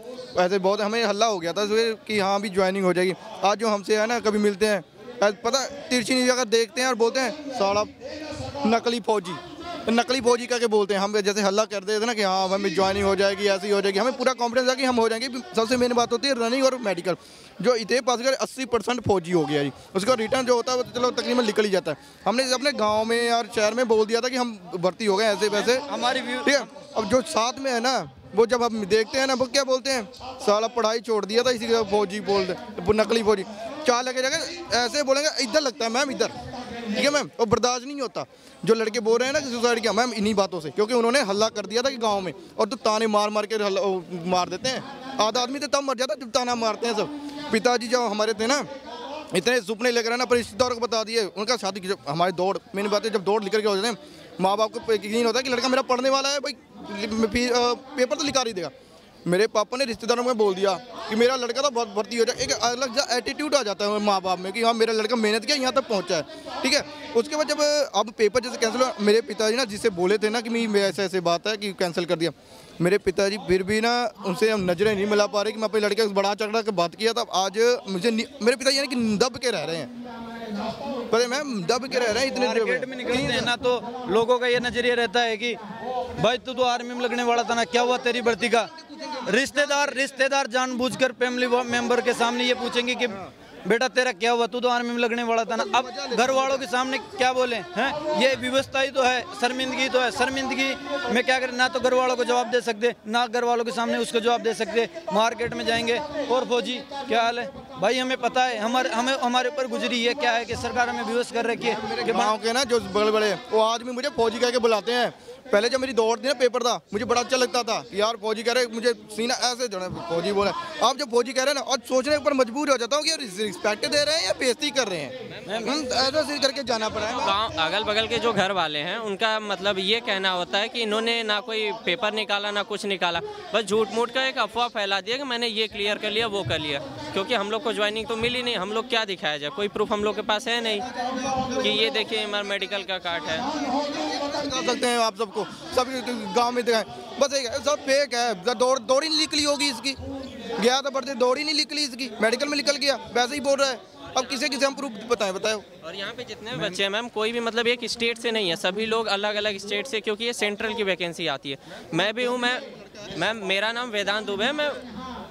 ऐसे बहुत हमें हल्ला हो गया था कि हाँ अभी ज्वाइनिंग हो जाएगी। आज जो हमसे है ना, कभी मिलते हैं पता तिरछी जगह देखते हैं और बोलते हैं साला नकली फौजी, नकली फौजी करके बोलते हैं। हम जैसे हल्ला कर देते थे ना कि हाँ हमें ज्वाइनिंग हो जाएगी, ऐसी हो जाएगी, हमें पूरा कॉन्फिडेंस था कि हम हो जाएंगे। सबसे मेन बात होती है रनिंग और मेडिकल, जो इतने पास कर अस्सी परसेंट फौजी हो गया जी, उसका रिटर्न जो होता है वो चलो तकरीबन निकल ही जाता है। हमने अपने गाँव में और शहर में बोल दिया था कि हम भर्ती हो गए ऐसे वैसे हमारी, ठीक है। अब जो साथ में है ना, वो जब हम देखते हैं ना, वो क्या बोलते हैं, साला पढ़ाई छोड़ दिया था इसी के फौजी बोलते, नकली फौजी। चार लगे जाकर ऐसे बोलेंगे, इधर लगता है मैम, इधर, ठीक है मैम। और बर्दाश्त नहीं होता जो लड़के बोल रहे हैं ना कि सुसाइड किया मैम, इन्हीं बातों से, क्योंकि उन्होंने हल्ला कर दिया था कि गांव में। और तो ताने मार मार के मार देते हैं, आधा आदमी तो तब मर जाता जब ताना मारते हैं सब। पिताजी जो हमारे थे ना, इतने सपने लेकर ना अपने रिश्तेदारों को बता दिए उनका शादी की। जब हमारी दौड़ मेन बात है, जब दौड़ निकल के हो जाते हैं, माँ बाप को यकीन होता है कि लड़का मेरा पढ़ने वाला है, भाई पेपर तो निकाल ही देगा। मेरे पापा ने रिश्तेदारों में बोल दिया कि मेरा लड़का तो बहुत भर्ती हो जाए, एक अलग एटीट्यूड आ जाता है माँ बाप में कि हाँ मेरा लड़का मेहनत किया यहाँ तक पहुँचा है, ठीक है। उसके बाद जब अब पेपर जैसे कैंसिल हुआ, मेरे पिताजी ना जिसे बोले थे ना कि मैं ऐसे ऐसे बात है कि कैंसिल कर दिया, मेरे पिताजी फिर भी ना उनसे हम नज़रें नहीं मिला पा रहे कि मैं अपने लड़के को बड़ा चढ़ा के बात किया था। आज मुझे मेरे पिताजी यानी कि दब के रह रहे हैं, पर मैम दब के रह रहे हैं, इतने मार्केट में निकलते हैं ना तो लोगों का ये नजरिया रहता है कि भाई तू तो आर्मी में लगने वाला था ना, क्या हुआ तेरी भर्ती का। रिश्तेदार रिश्तेदार जानबूझकर फैमिली मेंबर के सामने ये पूछेंगे कि बेटा तेरा क्या हुआ, तू तो आर्मी में लगने वाला था ना। अब घर वालों के सामने क्या बोले हैं, ये व्यवस्था ही तो है, शर्मिंदगी तो है। शर्मिंदगी में क्या करें, ना तो घर वालों को जवाब दे सकते, ना घर वालों के सामने उसको जवाब दे सकते। मार्केट में जाएंगे और फौजी क्या हाल है, भाई हमें पता है, हमारे हमें हमारे ऊपर गुजरी है। क्या है कि सरकार हमें विवश कर रखी है कि गाँव के ना जो बड़े बड़े वो आज भी मुझे फौजी कह के बुलाते हैं। पहले जब मेरी दौड़ थी ना पेपर था, मुझे बड़ा अच्छा लगता था यार फौजी कह रहे, मुझे सीना ऐसे जो फौजी बोला। अब जब फौजी कह रहे हैं ना, आज सोचने पर मजबूर हो जाता हूँ कि यार रिस्पेक्ट दे रहे हैं या बेइज्जती कर रहे हैं, ऐसा से करके जाना पड़ा है। गाँव अगल बगल के जो घर वाले हैं उनका मतलब ये कहना होता है कि इन्होंने ना कोई पेपर निकाला ना कुछ निकाला, बस झूठ मूठ का एक अफवाह फैला दिया कि मैंने ये क्लियर कर लिया वो कर लिया, क्योंकि हम लोग को ज्वाइनिंग तो मिली नहीं। हम लोग क्या दिखाया जाए, कोई प्रूफ हम लोग के पास है नहीं कि ये देखिए हमारा मेडिकल का कार्ड है। बता सकते हैं आप सबको, सब गांव में दिखाएं, बस एक सब फेक है, दौड़ दौड़ ही नहीं निकली होगी इसकी, गया था बढ़ते दौड़ ही नहीं निकली इसकी, मेडिकल में निकल गया, वैसे ही बोल रहा है। अब किसे किसे हम प्रूफ बताएं बताओ। और यहाँ पे जितने भी बच्चे हैं मैम, कोई भी मतलब एक स्टेट से नहीं है, सभी लोग अलग अलग स्टेट से, क्योंकि ये सेंट्रल की वैकेंसी आती है। मैं भी हूँ, मैं मैम मेरा नाम वेदांत दुबे है, मैं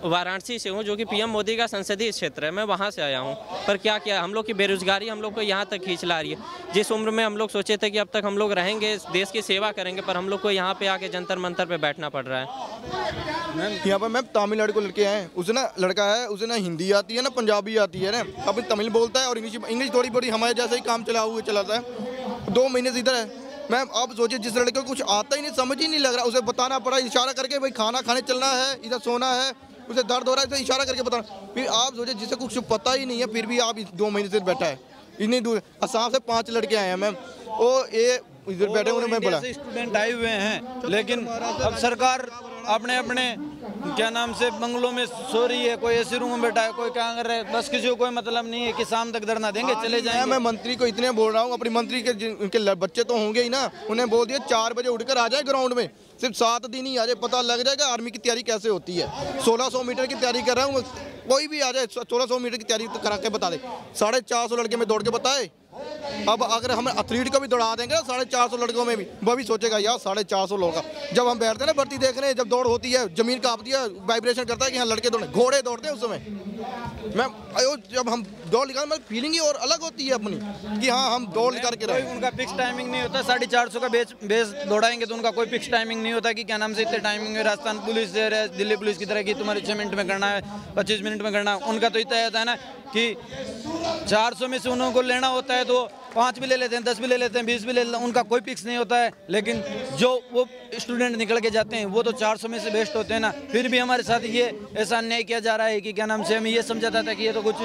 वाराणसी से हूँ जो कि पीएम मोदी का संसदीय क्षेत्र है, मैं वहाँ से आया हूँ। पर क्या क्या हम लोग की बेरोजगारी हम लोग को यहाँ तक खींच ला रही है। जिस उम्र में हम लोग सोचे थे कि अब तक हम लोग रहेंगे देश की सेवा करेंगे, पर हम लोग को यहाँ पे आके जंतर मंतर पे बैठना पड़ रहा है। यहाँ पर मैम तमिलनाडु को लड़के आए, उसे ना लड़का है, उसे ना हिंदी आती है ना पंजाबी आती है ना, अब तमिल बोलता है और इंग्लिश इंग्लिश थोड़ी बड़ी हमारे जैसे ही काम चला हुआ चलाता है। दो महीने से इधर है, मैम आप सोचिए, जिस लड़के को कुछ आता ही नहीं, समझ ही नहीं लग रहा, उसे बताना पड़ा इशारा करके, भाई खाना खाने चलना है, इधर सोना है, उसे दर्द हो रहा है, इसे इशारा करके बताना। फिर आप सोचिए जिसे कुछ पता ही नहीं है, फिर भी आप दो महीने से बैठा है इतनी दूर। आसाम से पाँच लड़के आए हैं मैम, और ये इधर बैठे उन्होंने मैं बोला स्टूडेंट आए हुए हैं, लेकिन अब सरकार अपने अपने क्या नाम से बंगलों में सो रही है, कोई ऐसे रूम में बैठा है, कोई क्या कर रहा है, बस किसी को कोई मतलब नहीं है कि शाम तक धरना देंगे चले जाएंगे। मैं मंत्री को इतने बोल रहा हूँ, अपनी मंत्री के उनके बच्चे तो होंगे ही ना, उन्हें बोल दिया चार बजे उठकर आ जाए ग्राउंड में, सिर्फ सात दिन ही आ जाए, पता लग जाएगा आर्मी की तैयारी कैसे होती है। सोलह सौ मीटर की तैयारी कर रहा हूँ, कोई भी आ जाए सोलह सौ मीटर की तैयारी करा के बता दे। साढ़े चार सौ लड़के में दौड़ के बताए, अब अगर हम एथलीट को भी दौड़ा देंगे ना साढ़े चार सौ लड़कों में भी, वह भी सोचेगा यार साढ़े चार सौ लड़का। जब हम बैठते हैं ना भर्ती देखने, जब दौड़ होती है जमीन कांपती है, वाइब्रेशन करता है कि हाँ लड़के दौड़े, घोड़े दौड़ते हैं उस समय। मैम जब हम दौड़ निकाल मतलब फीलिंग ही और अलग होती है अपनी कि हाँ हम दौड़ निकाल के रहे। उनका फिक्स टाइमिंग नहीं होता, साढ़े चार सौ का बेस बेस दौड़ाएंगे तो उनका कोई फिक्स टाइमिंग नहीं होता कि क्या नाम से इतने टाइमिंग में राजस्थान पुलिस दे रहे हैं, दिल्ली पुलिस की तरह की तुम्हारे छः मिनट में करना है, पच्चीस मिनट में करना है। उनका तो इतना होता है ना कि चार सौ में से उनको लेना होता है, तो पाँच भी ले लेते हैं, दस भी ले लेते हैं, बीस भी ले लेते हैं, उनका कोई फिक्स नहीं होता है। लेकिन जो वो स्टूडेंट निकल के जाते हैं वो तो चार सौ में से बेस्ट होते हैं ना। फिर भी हमारे साथ ये ऐसा नहीं किया जा रहा है कि क्या नाम से हमें ये समझाता था कि ये तो कुछ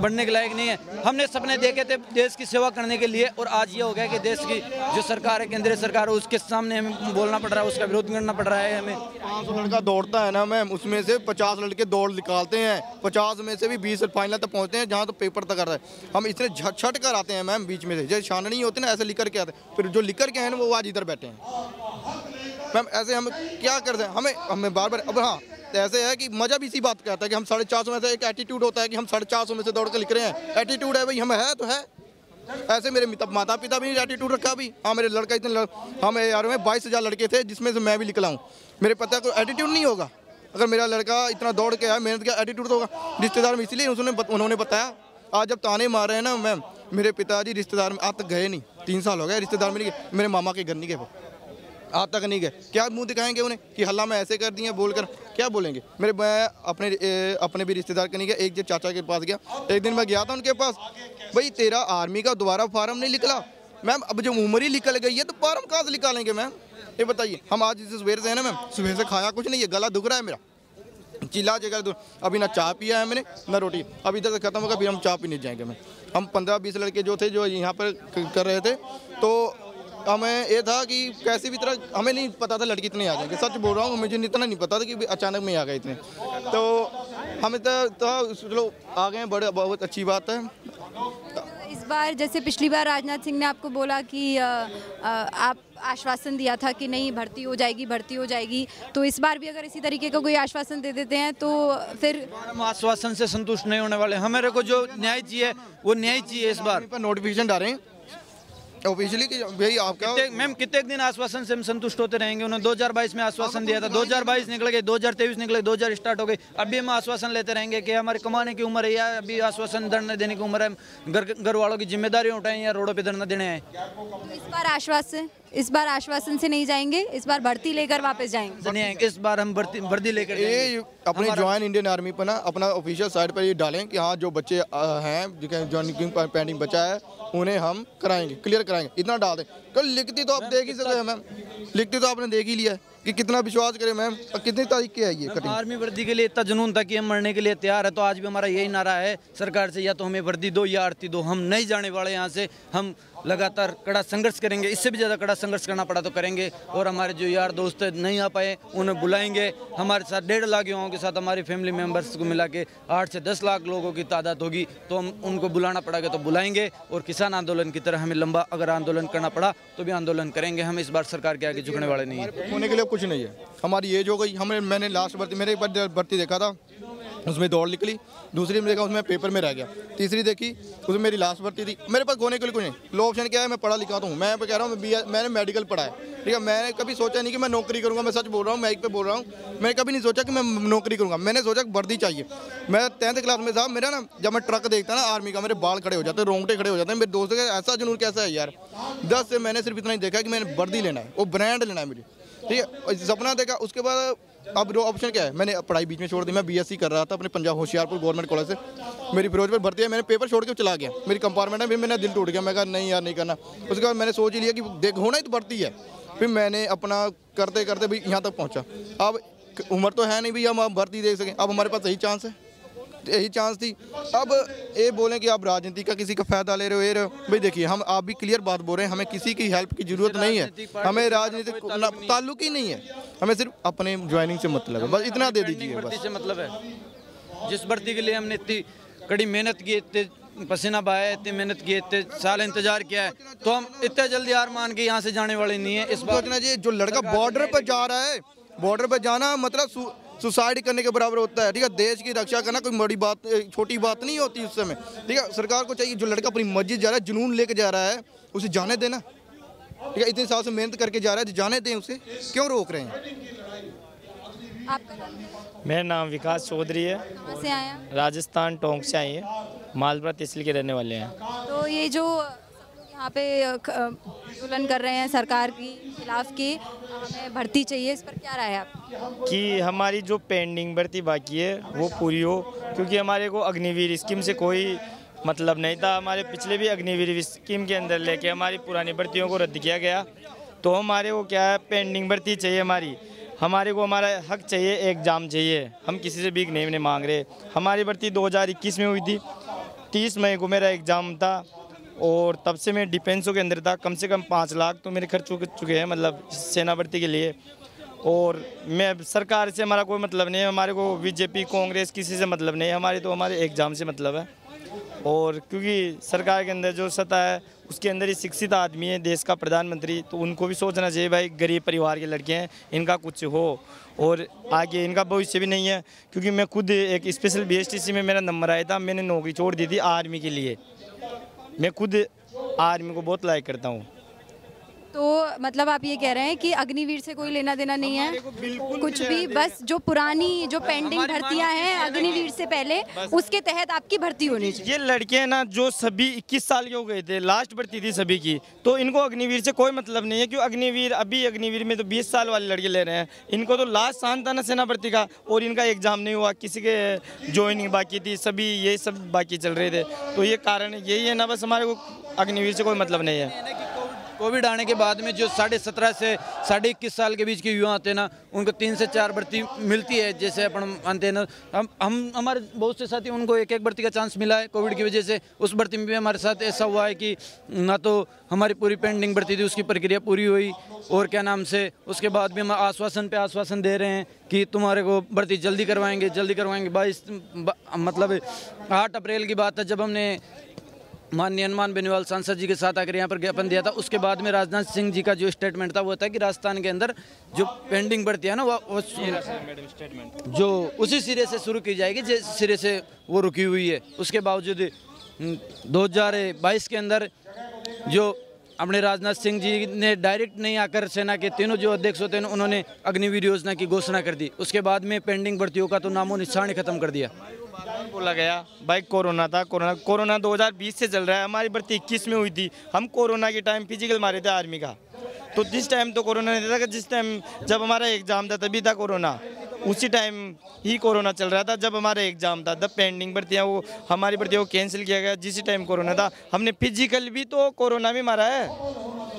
बढ़ने के लायक नहीं है। हमने सपने देखे थे देश की सेवा करने के लिए, और आज ये हो गया कि देश की जो सरकार है, केंद्रीय सरकार है, उसके सामने हमें बोलना पड़ रहा है, उसका विरोध करना पड़ रहा है। हमें पाँच सौ लड़का दौड़ता है ना मैम, उसमें से पचास लड़के दौड़ निकालते हैं, पचास में से भी बीस फाइनल तक पहुँचते हैं जहाँ तो पेपर तक आता है। हम इतने छट कर आते हैं मैम, बीच में से जैसे छाननी होती है ना ऐसे लिकर के आते हैं, फिर जो लिकर के हैं ना वो आज इधर बैठे हैं मैम। ऐसे हम क्या करते हैं, हमें हमें बार बार अब हाँ ऐसे है कि मज़ा भी इसी बात का आता है कि हम साढ़े चार सौ में से, एक एटीट्यूड होता है कि हम साढ़े चार सौ में से दौड़ कर लिख रहे हैं, एटीट्यूड है भाई हम है तो है। ऐसे मेरे माता पिता भी एटीट्यूड रखा भी, हाँ मेरे लड़का इतने हम यार में बाईस हज़ार लड़के थे जिसमें से मैं भी निकला हूँ, मेरे पता को एटीट्यूड नहीं होगा। अगर मेरा लड़का इतना दौड़ के आया मेहनत किया, एटीट्यूड तो होगा। रिश्तेदार में इसलिए उसने उन्होंने बताया, आज जब ताने मार रहे हैं ना मैम, मेरे पिताजी रिश्तेदार में आज तक गए नहीं, तीन साल हो गए रिश्तेदार में नहीं गए, मेरे मामा के घर नहीं गए, आज तक नहीं गए। क्या मुंह दिखाएंगे उन्हें कि हल्ला मैं ऐसे कर दिए बोलकर, क्या बोलेंगे। मेरे मैं अपने ए, अपने भी रिश्तेदार के नहीं गया। एक जब चाचा के पास गया, एक दिन मैं गया था उनके पास, भाई तेरा आर्मी का दोबारा फार्म नहीं निकला मैम। अब जब उम्र ही निकल गई है तो फार्म कहाँ से निकालेंगे मैम, ये बताइए। हम आज इस सुबह से है ना मैम, सुबह से खाया कुछ नहीं है, गला दुख रहा है मेरा, चिल्ला जगह दूर, अभी ना चाय पिया है मैंने ना रोटी, अब इधर से खत्म होगा फिर हम चाय पीने जाएंगे। मैं हम पंद्रह बीस लड़के जो थे जो यहाँ पर कर रहे थे, तो हमें ये था कि कैसे भी तरह, हमें नहीं पता था लड़की इतने आ जाएंगे, सच बोल रहा हूँ मुझे इतना नहीं पता था कि अचानक में आ गए इतने, तो हमें तो चलो आ गए, बड़े बहुत अच्छी बात है। इस बार जैसे पिछली बार राजनाथ सिंह ने आपको बोला कि आ, आ, आप आश्वासन दिया था कि नहीं भर्ती हो जाएगी भर्ती हो जाएगी, तो इस बार भी अगर इसी तरीके का कोई आश्वासन दे देते हैं तो फिर हम आश्वासन से संतुष्ट नहीं होने वाले। हमारे को जो न्याय चाहिए वो न्याय चाहिए। इस बार नोटिफिकेशन डालें ऑफिशियली कि भाई आपका मैम कितने दिन आश्वासन से हम संतुष्ट होते रहेंगे। उन्होंने दो हज़ार बाईस में आश्वासन दिया था, दो हज़ार बाईस निकल गए, दो हज़ार तेईस निकले, दो हज़ार स्टार्ट हो गई, अभी हम आश्वासन लेते रहेंगे कि हमारे कमाने की उम्र है या अभी आश्वासन धरना देने की उम्र है, घर घर वालों की जिम्मेदारियाँ उठाएं या रोडों पर धरना देने आए। इस बार आश्वासन इस बार आश्वासन से नहीं जाएंगे, इस बार भर्ती लेकर वापस जाएंगे। इस बार हम भर्ती भर्ती लेकर ये अपने ज्वाइन इंडियन आर्मी पर ना अपना ऑफिशियल साइट पर ये डालें कि हाँ जो बच्चे हैं ज्वाइनिंग पेंडिंग बचा है उन्हें हम कराएंगे, क्लियर कराएंगे, इतना डाल दें। कल लिखती तो आप देख ही सकते हैं मैम, लिखती तो आपने देख ही लिया है कि कितना विश्वास करें मैम, कितनी तारीख की है ये कटिंग। आर्मी वर्दी के लिए इतना जुनून था कि हम मरने के लिए तैयार है, तो आज भी हमारा यही नारा है सरकार से, या तो हमें वर्दी दो या आरती दो। हम नहीं जाने वाले यहाँ से, हम लगातार कड़ा संघर्ष करेंगे, इससे भी ज़्यादा कड़ा संघर्ष करना पड़ा तो करेंगे। और हमारे जो यार दोस्त नहीं आ पाए उन्हें बुलाएंगे, हमारे साथ डेढ़ लाख युवाओं के साथ हमारी फैमिली मेम्बर्स को मिला के आठ से दस लाख लोगों की तादाद होगी, तो हम उनको बुलाना पड़ेगा तो बुलाएंगे। और किसान आंदोलन की तरह हमें लंबा अगर आंदोलन करना पड़ा तो भी आंदोलन करेंगे। हम इस बार सरकार के आगे झुकने वाले नहीं हैं। होने के लिए कुछ नहीं है, हमारी एज हो गई। हमें मैंने लास्ट भर्ती मेरे एक भर्ती देखा था उसमें दौड़ निकली, दूसरी में देखा उसमें पेपर में रह गया, तीसरी देखी उसमें मेरी लास्ट भर्ती थी। मेरे पास होने के लिए कुछ नहीं, लो ऑप्शन क्या है, मैं पढ़ा लिखा तो हूँ, मैं कह रहा हूँ बी मैंने मेडिकल पढ़ा है, ठीक है, मैंने कभी सोचा नहीं कि मैं नौकरी करूँगा। मैं सच बोल रहा हूँ, मैं एक पे बोल रहा हूँ, मैंने कभी नहीं सोचा कि मैं नौकरी करूँगा, मैंने सोचा वर्दी चाहिए। मैं टेंथ क्लास में साहब मेरा ना जब मैं ट्रक देखता ना आर्मी का मेरे बाल खड़े हो जाते, रोंगटे खड़े हो जाते हैं। मेरे दोस्त का ऐसा जुनून कैसा है यार, दस से मैंने सिर्फ इतना ही देखा कि मैंने वर्दी लेना है, वो ब्रांड लेना है मुझे, ठीक है, सपना देखा। उसके बाद अब दो ऑप्शन क्या है, मैंने पढ़ाई बीच में छोड़ दी, मैं बीएससी कर रहा था अपने पंजाब होशियारपुर गवर्नमेंट कॉलेज से, मेरी फिरोजपुर भर्ती है, मैंने पेपर छोड़ के चला गया, मेरी कंपार्टमेंट है, फिर मेरा दिल टूट गया, मैं कहा नहीं यार नहीं करना। उसके बाद मैंने सोच ही लिया कि देख होना ही तो भर्ती है, फिर मैंने अपना करते करते भी यहाँ तक पहुँचा। अब उम्र तो है नहीं भैया हम भर्ती देख सकें, अब हमारे पास यही चांस है, यही चांस थी। अब ये बोलें कि आप राजनीति का किसी का फ़ायदा ले रहे हो ये रहे हो, भाई देखिए हम आप भी क्लियर बात बोल रहे हैं, हमें किसी की हेल्प की ज़रूरत नहीं है, हमें राजनीतिक ताल्लुक ही नहीं है, हमें सिर्फ अपने ज्वाइनिंग से मतलब है, बस इतना दे दीजिए भर्ती से मतलब है। जिस भर्ती के लिए हमने इतनी कड़ी मेहनत की, इतने पसीना बहाया, इतनी मेहनत की, इतने साल इंतजार किया है, तो हम इतने जल्दी हार मान के यहाँ से जाने वाले नहीं है। इस बात जी जो लड़का बॉर्डर पर जा रहा है, बॉर्डर पर जाना मतलब सुसाइड करने के बराबर होता है, ठीक है। देश की रक्षा करना कोई बड़ी बात छोटी बात नहीं होती उस समय, ठीक है। सरकार को चाहिए जो लड़का अपनी मस्जिद जा रहा है, जुनून लेके जा रहा है, उसे जाने देना, ठीक है। इतने साल से मेहनत करके जा रहा है, जाने दें उसे, क्यों रोक रहे हैं। आपका नाम? मेरा नाम विकास चौधरी है। कहाँ से आए हैं? राजस्थान टोंक से आए हैं, मालवा तहसील के रहने वाले हैं। तो ये जो यहाँ पे आंदोलन कर रहे हैं सरकार की खिलाफ की हमें भर्ती चाहिए, इस पर क्या राय है आप कि हमारी जो पेंडिंग भर्ती बाकी है वो पूरी हो, क्योंकि हमारे को अग्निवीर स्कीम से कोई मतलब नहीं था। हमारे पिछले भी अग्निवीर स्कीम के अंदर लेके हमारी पुरानी भर्तियों को रद्द किया गया, तो हमारे को क्या है पेंडिंग भर्ती चाहिए हमारी, हमारे को हमारा हक चाहिए, एग्ज़ाम चाहिए, हम किसी से भी नहीं मांग रहे। हमारी भर्ती दो हज़ार इक्कीस में हुई थी, तीस मई को मेरा एग्ज़ाम था और तब से मैं डिफेंसों के अंदर था, कम से कम पाँच लाख तो मेरे खर्च हो चुके हैं मतलब सेना भर्ती के लिए। और मैं सरकार से हमारा कोई मतलब नहीं है, हमारे को बीजेपी कांग्रेस किसी से मतलब नहीं है, हमारे तो हमारे एग्ज़ाम से मतलब है। और क्योंकि सरकार के अंदर जो सत्ता है उसके अंदर ही शिक्षित आदमी है देश का प्रधानमंत्री, तो उनको भी सोचना चाहिए भाई गरीब परिवार के लड़के हैं, इनका कुछ हो और आगे इनका भविष्य भी नहीं है। क्योंकि मैं खुद एक special B S T C में मेरा नंबर आया था, मैंने नौकरी छोड़ दी थी आर्मी के लिए, मैं खुद आर्मी को बहुत लाइक करता हूँ। तो मतलब आप ये कह रहे हैं कि अग्निवीर से कोई लेना देना नहीं है कुछ भी, बस जो पुरानी जो पेंडिंग भर्तियां हैं अग्निवीर से पहले उसके तहत आपकी भर्ती होनी चाहिए। ये लड़के हैं ना जो सभी इक्कीस साल के हो गए थे, लास्ट भर्ती थी सभी की, तो इनको अग्निवीर से कोई मतलब नहीं है। क्यों अग्निवीर अभी अग्निवीर में तो बीस साल वाले लड़के ले रहे हैं, इनको तो लास्ट शांत था ना सेना भर्ती का, और इनका एग्जाम नहीं हुआ, किसी के ज्वाइनिंग बाकी थी, सभी ये सब बाकी चल रहे थे, तो ये कारण यही है ना, बस हमारे को अग्निवीर से कोई मतलब नहीं है। कोविड आने के बाद में जो साढ़े सत्रह से साढ़े इक्कीस साल के बीच के युवा आते हैं ना, उनको तीन से चार भर्ती मिलती है, जैसे अपन आते हैं ना, हम हम हमारे बहुत से साथी उनको एक एक भर्ती का चांस मिला है कोविड की वजह से। उस भर्ती में भी हमारे साथ ऐसा हुआ है कि ना तो हमारी पूरी पेंडिंग भर्ती थी उसकी प्रक्रिया पूरी हुई, और क्या नाम से उसके बाद भी हम आश्वासन पर आश्वासन दे रहे हैं कि तुम्हारे को भर्ती जल्दी करवाएंगे जल्दी करवाएंगे। बाईस मतलब आठ अप्रैल की बात है जब हमने माननीय हनुमान बेनवाल सांसद जी के साथ आकर यहाँ पर ज्ञापन दिया था, उसके बाद में राजनाथ सिंह जी का जो स्टेटमेंट था वो था कि राजस्थान के अंदर जो पेंडिंग भर्ती है ना वो जो उसी सिरे से शुरू की जाएगी जिस सिरे से वो रुकी हुई है। उसके बावजूद दो हजार बाईस के अंदर जो अपने राजनाथ सिंह जी ने डायरेक्ट नहीं आकर सेना के तीनों जो अध्यक्ष होते हैं उन्होंने अग्निवीर योजना की घोषणा कर दी, उसके बाद में पेंडिंग भर्तियों का तो नामो निशान ही खत्म कर दिया। बोला गया भाई कोरोना था, कोरोना कोरोना दो हज़ार बीस से चल रहा है, हमारी भर्ती इक्कीस में हुई थी, हम कोरोना के टाइम फिजिकल मारे थे आर्मी का, तो जिस टाइम तो कोरोना नहीं था, जिस टाइम जब हमारा एग्जाम था तभी था कोरोना, उसी टाइम ही कोरोना चल रहा था जब हमारा एग्जाम था। द पेंडिंग भर्तियाँ वो हमारी भर्तियों को कैंसिल किया गया जिस टाइम कोरोना था, हमने फिजिकल भी तो कोरोना में मारा है,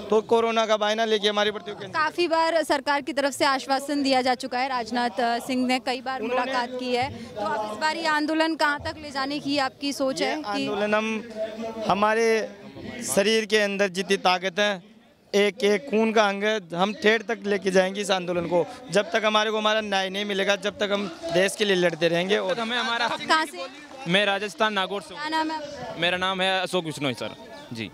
तो कोरोना का बहाना लेके हमारी भर्तियों के काफ़ी बार सरकार की तरफ से आश्वासन दिया जा चुका है, राजनाथ सिंह ने कई बार मुलाकात की है, तो अब इस बार ये आंदोलन कहाँ तक ले जाने की आपकी सोच है? आंदोलन हम हमारे शरीर के अंदर जितनी ताकत है, एक एक खून का अंग है, हम ठेठ तक लेके जाएंगे इस आंदोलन को, जब तक हमारे को हमारा न्याय नहीं मिलेगा जब तक हम देश के लिए लड़ते रहेंगे। और हमें हमारा कहाँ से? मैं राजस्थान नागौर से। क्या नाम है? मेरा नाम है अशोक विश्नोई सर जी।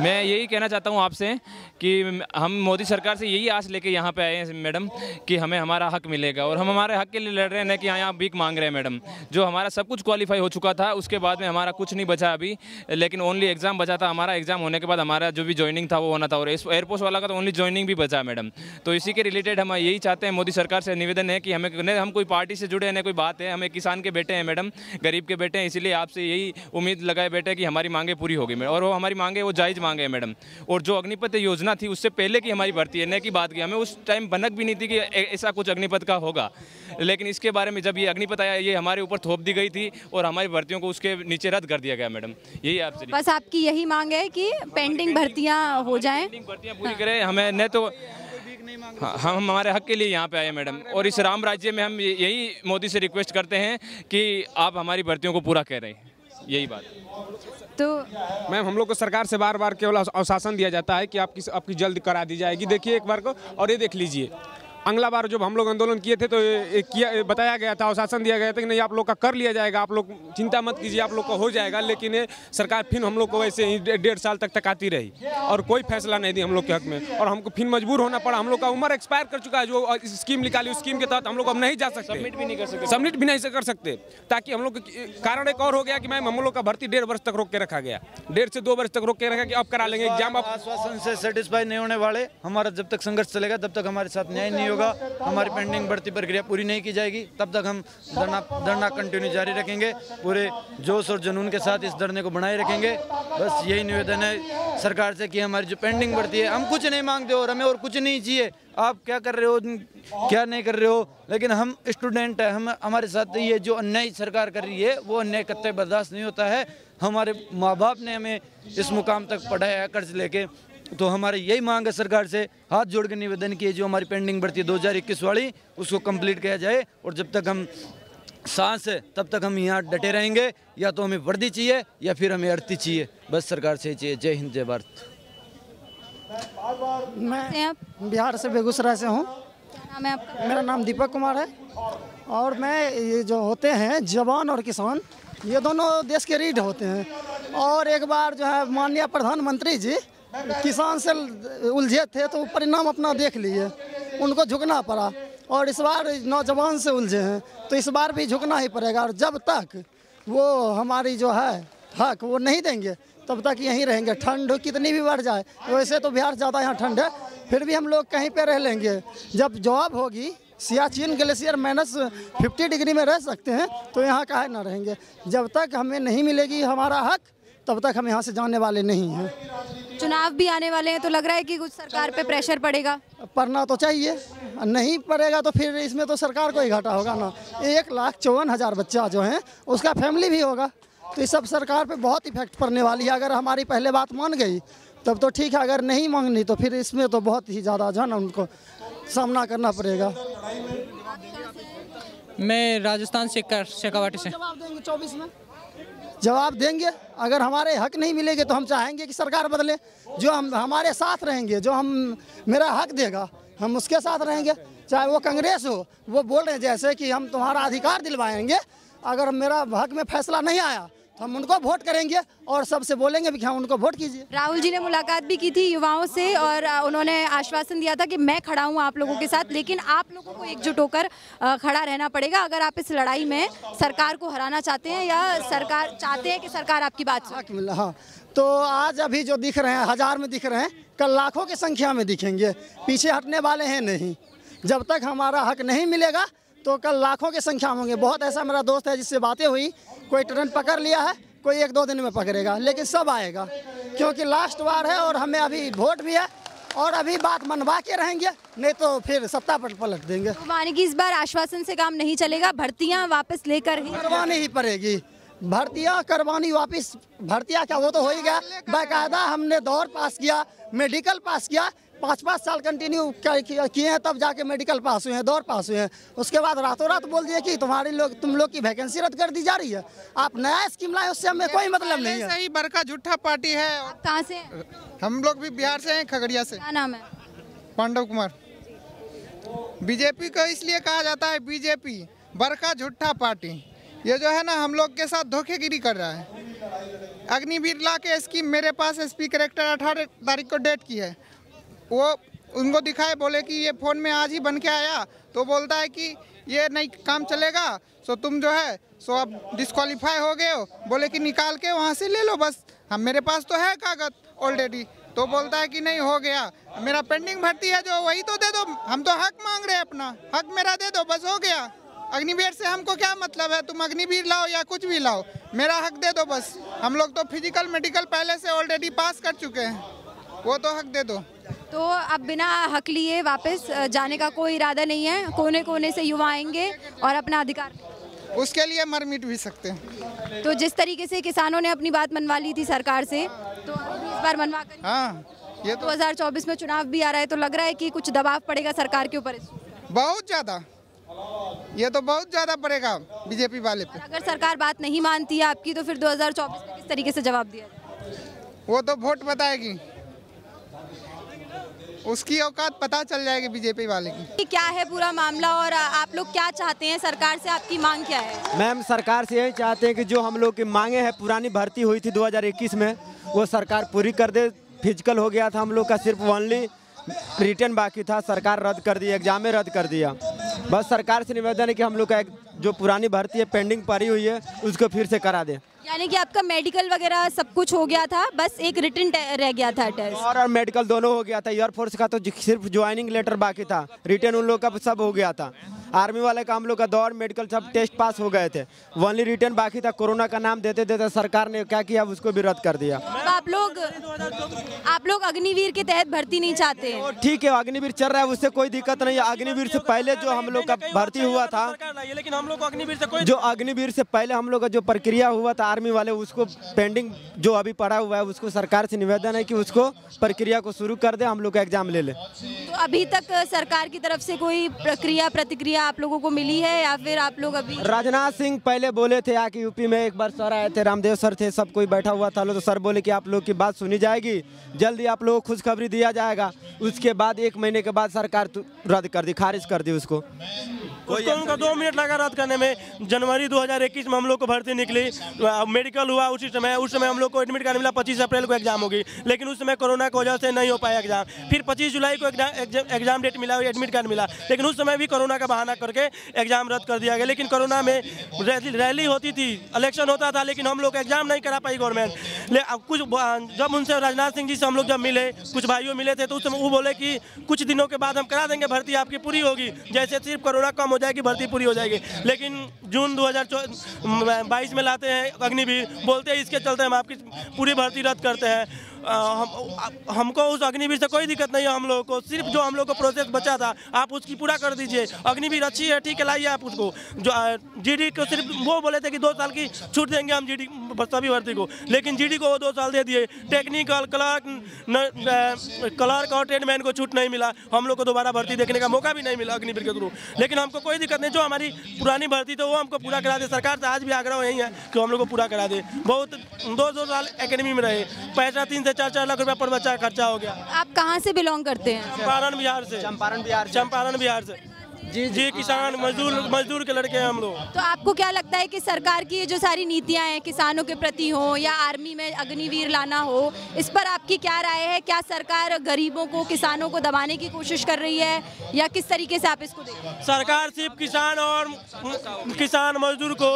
मैं यही कहना चाहता हूं आपसे कि हम मोदी सरकार से यही आस लेके यहाँ पे आए हैं मैडम कि हमें हमारा हक मिलेगा, और हम हमारे हक के लिए लड़ रहे हैं ना कि यहाँ भीख मांग रहे हैं मैडम। जो हमारा सब कुछ क्वालिफाई हो चुका था उसके बाद में हमारा कुछ नहीं बचा अभी, लेकिन ओनली एग्ज़ाम बचा था हमारा, एग्ज़ाम होने के बाद हमारा जो भी ज्वाइनिंग था वो होना था, और एयरपोर्ट वाला का तो ओनली ज्वाइनिंग भी बचा मैडम। तो इसी के रिलेटेड हम यही चाहते हैं, मोदी सरकार से निवेदन है कि हमें, हम कोई पार्टी से जुड़े हैं ना कोई बात है, हमें किसान के बेटे हैं मैडम, गरीब के बेटे हैं, इसीलिए आपसे यही उम्मीद लगाए बैठे कि हमारी मांगें पूरी होगी, और वो हमारी मांगें वो जायज़ मांगे हैं मैडम। और जो अग्निपथ योजना थी उससे पहले की हमारी भर्ती है, न कि बात की, हमें उस टाइम भनक भी नहीं थी कि ऐसा कुछ अग्निपथ का होगा। लेकिन इसके बारे में जब ये अग्निपथ आया ये हमारे ऊपर थोप दी गई थी और हमारी भर्तियों को उसके नीचे रद्द कर दिया गया मैडम। यही आपसे बस आपकी यही मांग है कि पेंडिंग भर्तियाँ हो जाएँ, भर्तियाँ पूरी करें। हमें न तो हाँ, हम हमारे हक के लिए यहाँ पे आए मैडम, और इस राम राज्य में हम यही मोदी से रिक्वेस्ट करते हैं कि आप हमारी भर्तियों को पूरा कह रहे हैं, यही बात। तो मैम हम लोग को सरकार से बार बार केवल आश्वासन दिया जाता है कि आपकी आपकी जल्द करा दी जाएगी। देखिए एक बार को और ये देख लीजिए, अगला बार जब हम लोग आंदोलन किए थे तो ये किया बताया गया था, आश्वासन दिया गया था कि नहीं आप लोग का कर लिया जाएगा, आप लोग चिंता मत कीजिए, आप लोग का हो जाएगा। लेकिन ये सरकार फिर हम लोग को वैसे ही डेढ़ साल तक तकाती रही और कोई फैसला नहीं दी हम लोग के हक में, और हमको फिर मजबूर होना पड़ा। हम लोग का उम्र एक्सपायर कर चुका है, जो स्कीम निकाली उस स्कीम के तहत हम लोग अब नहीं जा सकते, सबमिट भी नहीं कर सकते, सबमिट भी नहीं कर सकते। ताकि हम लोग कारण एक और हो गया कि मैम हम लोग का भर्ती डेढ़ वर्ष तक रोक के रखा गया, डेढ़ से दो वर्ष तक रोक के रखा कि अब करा लेंगे एग्जाम। आश्वासन से सेटिस्फाई नहीं होने वाले, हमारा जब तक संघर्ष चलेगा तब तक हमारे साथ न्याय नहीं होगा, हमारी पेंडिंग भर्ती प्रक्रिया पूरी नहीं की जाएगी, तब तक हम धरना धरना कंटिन्यू जारी रखेंगे, पूरे जोश और जुनून के साथ इस धरने को बनाए रखेंगे। बस यही निवेदन है सरकार से कि हमारी जो पेंडिंग भर्ती है, हम कुछ नहीं मांगते और हमें और कुछ नहीं चाहिए, आप क्या कर रहे हो क्या नहीं कर रहे हो, लेकिन हम स्टूडेंट हैं, हम हमारे साथ ये जो अन्याय सरकार कर रही है वो अन्याय कतई बर्दाश्त नहीं होता है। हमारे माँ बाप ने हमें इस मुकाम तक पढ़ाया कर्ज लेके, तो हमारे यही मांग है सरकार से हाथ जोड़ के निवेदन किए जो हमारी पेंडिंग भर्ती दो हज़ार इक्कीस वाली उसको कंप्लीट किया जाए, और जब तक हम सांस है तब तक हम यहाँ डटे रहेंगे। या तो हमें वर्दी चाहिए या फिर हमें अर्थी चाहिए, बस सरकार से चाहिए। जय हिंद जय भारत। मैं बिहार से बेगूसराय से हूँ, मेरा नाम दीपक कुमार है, और मैं ये जो होते हैं जवान और किसान ये दोनों देश के रीढ़ होते हैं। और एक बार जो है माननीय प्रधानमंत्री जी किसान से उलझे थे तो परिणाम अपना देख लिए, उनको झुकना पड़ा, और इस बार नौजवान से उलझे हैं तो इस बार भी झुकना ही पड़ेगा। और जब तक वो हमारी जो है हक वो नहीं देंगे तब तक यहीं रहेंगे। ठंड कितनी भी बढ़ जाए, वैसे तो बिहार ज़्यादा यहाँ ठंड है, फिर भी हम लोग कहीं पे रह लेंगे। जब जॉब होगी, Siachen glacier minus fifty degree में रह सकते हैं, तो यहाँ काहे ना रहेंगे। जब तक हमें नहीं मिलेगी हमारा हक तब तक हम यहाँ से जाने वाले नहीं हैं। चुनाव भी आने वाले हैं तो लग रहा है कि कुछ सरकार पे प्रेशर पड़ेगा, पड़ना तो चाहिए, नहीं पड़ेगा तो फिर इसमें तो सरकार को ही घाटा होगा ना। एक लाख चौवन हज़ार बच्चा जो है उसका फैमिली भी होगा, तो इस सब सरकार पे बहुत इफेक्ट पड़ने वाली है। अगर हमारी पहले बात मान गई तब तो ठीक है, अगर नहीं मांगनी तो फिर इसमें तो बहुत ही ज़्यादा जो है ना उनको सामना करना पड़ेगा। मैं राजस्थान से शेखावाटी से जवाब देंगे, चौबीस में जवाब देंगे। अगर हमारे हक नहीं मिलेंगे तो हम चाहेंगे कि सरकार बदले, जो हम हमारे साथ रहेंगे, जो हम मेरा हक देगा हम उसके साथ रहेंगे, चाहे वो कांग्रेस हो। वो बोल रहे हैं जैसे कि हम तुम्हारा अधिकार दिलवाएंगे, अगर मेरा हक में फैसला नहीं आया तो हम उनको वोट करेंगे और सबसे बोलेंगे भी कि हम उनको वोट कीजिए। राहुल जी ने मुलाकात भी की थी युवाओं से और उन्होंने आश्वासन दिया था कि मैं खड़ा हूँ आप लोगों के साथ, लेकिन आप लोगों को एकजुट होकर खड़ा रहना पड़ेगा अगर आप इस लड़ाई में सरकार को हराना चाहते हैं या सरकार चाहते हैं कि सरकार आपकी बात सुने। हाँ, तो आज अभी जो दिख रहे हैं हज़ार में दिख रहे हैं, कल लाखों की संख्या में दिखेंगे, पीछे हटने वाले हैं नहीं। जब तक हमारा हक नहीं मिलेगा तो कल लाखों की संख्या में होंगे। बहुत ऐसा मेरा दोस्त है जिससे बातें हुई, कोई ट्रेन पकड़ लिया है, कोई एक दो दिन में पकड़ेगा, लेकिन सब आएगा क्योंकि लास्ट बार है और हमें अभी वोट भी है और अभी बात मनवा के रहेंगे, नहीं तो फिर सत्ता पर पलट देंगे। तो माने कि इस बार आश्वासन से काम नहीं चलेगा, भर्तियाँ वापस लेकर ही करवानी ही पड़ेगी। भर्तियाँ करवानी वापस, भर्तियाँ क्या वो तो हो ही गया, बाकायदा हमने दौर पास किया, मेडिकल पास किया, पाँच पाँच साल कंटिन्यू किए हैं तब जाके मेडिकल पास हुए हैं, दौर पास हुए हैं। उसके बाद रातों रात बोल दिए कि तुम्हारे लोग तुम लोग की वैकेंसी रद्द कर दी जा रही है, आप नया स्कीम लाए उससे हमें कोई मतलब नहीं है। सही बड़का झूठा पार्टी है। आप कहाँ से हैं? हम लोग भी बिहार से हैं, खगड़िया से। क्या नाम है? पांडव कुमार। बीजेपी को इसलिए कहा जाता है बीजेपी बड़का झूठा पार्टी, ये जो है ना हम लोग के साथ धोखेगिरी कर रहा है। अग्निवीर ला के स्कीम मेरे पास एस पी करेक्टर अठारह तारीख को डेट की है, वो उनको दिखाए, बोले कि ये फ़ोन में आज ही बन के आया, तो बोलता है कि ये नहीं काम चलेगा, सो तुम जो है सो अब डिस्क्वालीफाई हो गए हो, बोले कि निकाल के वहाँ से ले लो, बस हम मेरे पास तो है कागज ऑलरेडी, तो बोलता है कि नहीं हो गया, मेरा पेंडिंग भर्ती है जो वही तो दे दो, हम तो हक मांग रहे हैं, अपना हक मेरा दे दो, बस हो गया। अग्निवीर से हमको क्या मतलब है, तुम अग्निवीर लाओ या कुछ भी लाओ, मेरा हक दे दो बस। हम लोग तो फिजिकल मेडिकल पहले से ऑलरेडी पास कर चुके हैं, वो तो हक दे दो। तो अब बिना हक लिए वापस जाने का कोई इरादा नहीं है, कोने कोने से युवा आएंगे और अपना अधिकार उसके लिए मर मिट भी सकते हैं। तो जिस तरीके से किसानों ने अपनी बात मनवा ली थी सरकार से, तो इस बार मनवा कर हाँ ये दो हजार चौबीस में चुनाव भी आ रहा है, तो लग रहा है कि कुछ दबाव पड़ेगा सरकार के ऊपर बहुत ज्यादा, ये तो बहुत ज्यादा पड़ेगा बीजेपी वाले पे। अगर सरकार बात नहीं मानती है आपकी तो फिर दो हजार चौबीस में किस तरीके से जवाब दिया? वो तो वोट बताएगी, उसकी औकात पता चल जाएगी बीजेपी वाले की। क्या है पूरा मामला और आप लोग क्या चाहते हैं सरकार से, आपकी मांग क्या है? मैम सरकार से यही चाहते हैं कि जो हम लोग की मांगे हैं, पुरानी भर्ती हुई थी दो हजार इक्कीस में, वो सरकार पूरी कर दे। फिजिकल हो गया था हम लोग का, सिर्फ ओनली रिटर्न बाकी था, सरकार रद्द कर दी, एग्जामें रद्द कर दिया। बस सरकार से निवेदन है कि हम लोग का एक जो पुरानी भर्ती है पेंडिंग पड़ी हुई है उसको फिर से करा दे। यानी कि आपका मेडिकल वगैरह सब कुछ हो गया था, बस एक रिटर्न रह गया था टेस्ट, और, और मेडिकल दोनों हो गया था। एयरफोर्स का तो सिर्फ ज्वाइनिंग लेटर बाकी था, रिटर्न उन लोग का सब हो गया था। आर्मी वाले का हम लोग का दौर मेडिकल सब टेस्ट पास हो गए थे, ओनली रिटर्न बाकी था। कोरोना का नाम देते देते सरकार ने क्या किया, उसको भी रद्द कर दिया। तो आप लोग आप लोग अग्निवीर के तहत भर्ती नहीं चाहते? ठीक है, अग्निवीर चल रहा है उससे कोई दिक्कत नहीं है। अग्निवीर से पहले जो हम लोग का भर्ती हुआ था, लेकिन हम लोग अग्निवीर से जो अग्निवीर से पहले हम लोग का जो प्रक्रिया हुआ था आर्मी वाले, उसको पेंडिंग जो अभी पड़ा हुआ है उसको सरकार से निवेदन है कि उसको प्रक्रिया को शुरू कर दे, हम लोग का एग्जाम ले ले। तो अभी तक सरकार की तरफ से कोई प्रक्रिया प्रतिक्रिया आप लोगों को मिली है या फिर आप लोग अभी? राजनाथ सिंह पहले बोले थे आके यूपी में, एक बार सर आए थे, रामदेव सर थे, सब कोई बैठा हुआ था, तो सर बोले कि आप लोग की बात सुनी जाएगी, जल्दी आप लोगों को खुशखबरी दिया जाएगा। उसके बाद एक महीने के बाद सरकार रद्द कर दी, खारिज कर दी उसको। उसको उनका दो मिनट लगा रद्द करने में। जनवरी दो हजार इक्कीस में हम लोग को भर्ती निकली, मेडिकल हुआ उसी समय, उस समय हम लोग को एडमिट कार्ड मिला, पच्चीस अप्रैल को एग्जाम होगी, लेकिन उस समय कोरोना की वजह से नहीं हो पाया एग्जाम। फिर पच्चीस जुलाई को एग्जाम डेट मिला, एडमिट कार्ड मिला, लेकिन उस समय भी कोरोना का बहाना करके एग्जाम रद्द कर दिया गया। लेकिन कोरोना में रैली होती थी, इलेक्शन होता था, लेकिन हम लोग एग्जाम नहीं करा पाई गवर्नमेंट। ले कुछ जब उनसे राजनाथ सिंह जी से हम लोग जब मिले, कुछ भाइयों मिले थे, तो उस समय वो बोले कि कुछ दिनों के बाद हम करा देंगे भर्ती, आपकी पूरी होगी, जैसे सिर्फ कोरोना कम हो जाएगी भर्ती पूरी हो जाएगी। लेकिन जून दो हजार बाईस में लाते हैं अग्निवीर, बोलते हैं इसके चलते हम आपकी पूरी भर्ती रद्द करते हैं। हम हमको उस अग्निवीर से कोई दिक्कत नहीं है, हम लोगों को सिर्फ जो हम लोग को प्रोसेस बचा था आप उसकी पूरा कर दीजिए। अग्निवीर अच्छी है, ठीक है, लाइए आप उसको। जो जीडी को सिर्फ वो बोले थे कि दो साल की छूट देंगे हम जीडी सभी भर्ती को, लेकिन जीडी को वो दो साल दे दिए। टेक्निकल क्लर्क क्लर्क और ट्रेडमैन को छूट नहीं मिला, हम लोग को दोबारा भर्ती देखने का मौका भी नहीं मिला अग्निवीर के थ्रू। लेकिन हमको कोई दिक्कत नहीं, जो हमारी पुरानी भर्ती थी वो हमको पूरा करा दे। सरकार से आज भी आग्रह यही है कि हम लोग को पूरा करा दे। बहुत दो दो साल एकेडमी में रहे, पैसा तीन से चार चार लाख रुपया पर बच्चा खर्चा हो गया। आप कहाँ से बिलोंग करते हैं? चंपारण बिहार से। चंपारण बिहार चंपारण बिहार से जी जी, किसान मजदूर मजदूर के लड़के हैं हम लोग। तो आपको क्या लगता है कि सरकार की जो सारी नीतियाँ हैं किसानों के प्रति हो या आर्मी में अग्निवीर लाना हो, इस पर आपकी क्या राय है? क्या सरकार गरीबों को किसानों को दबाने की कोशिश कर रही है या किस तरीके से आप इसको देखते? सरकार सिर्फ किसान और किसान मजदूर को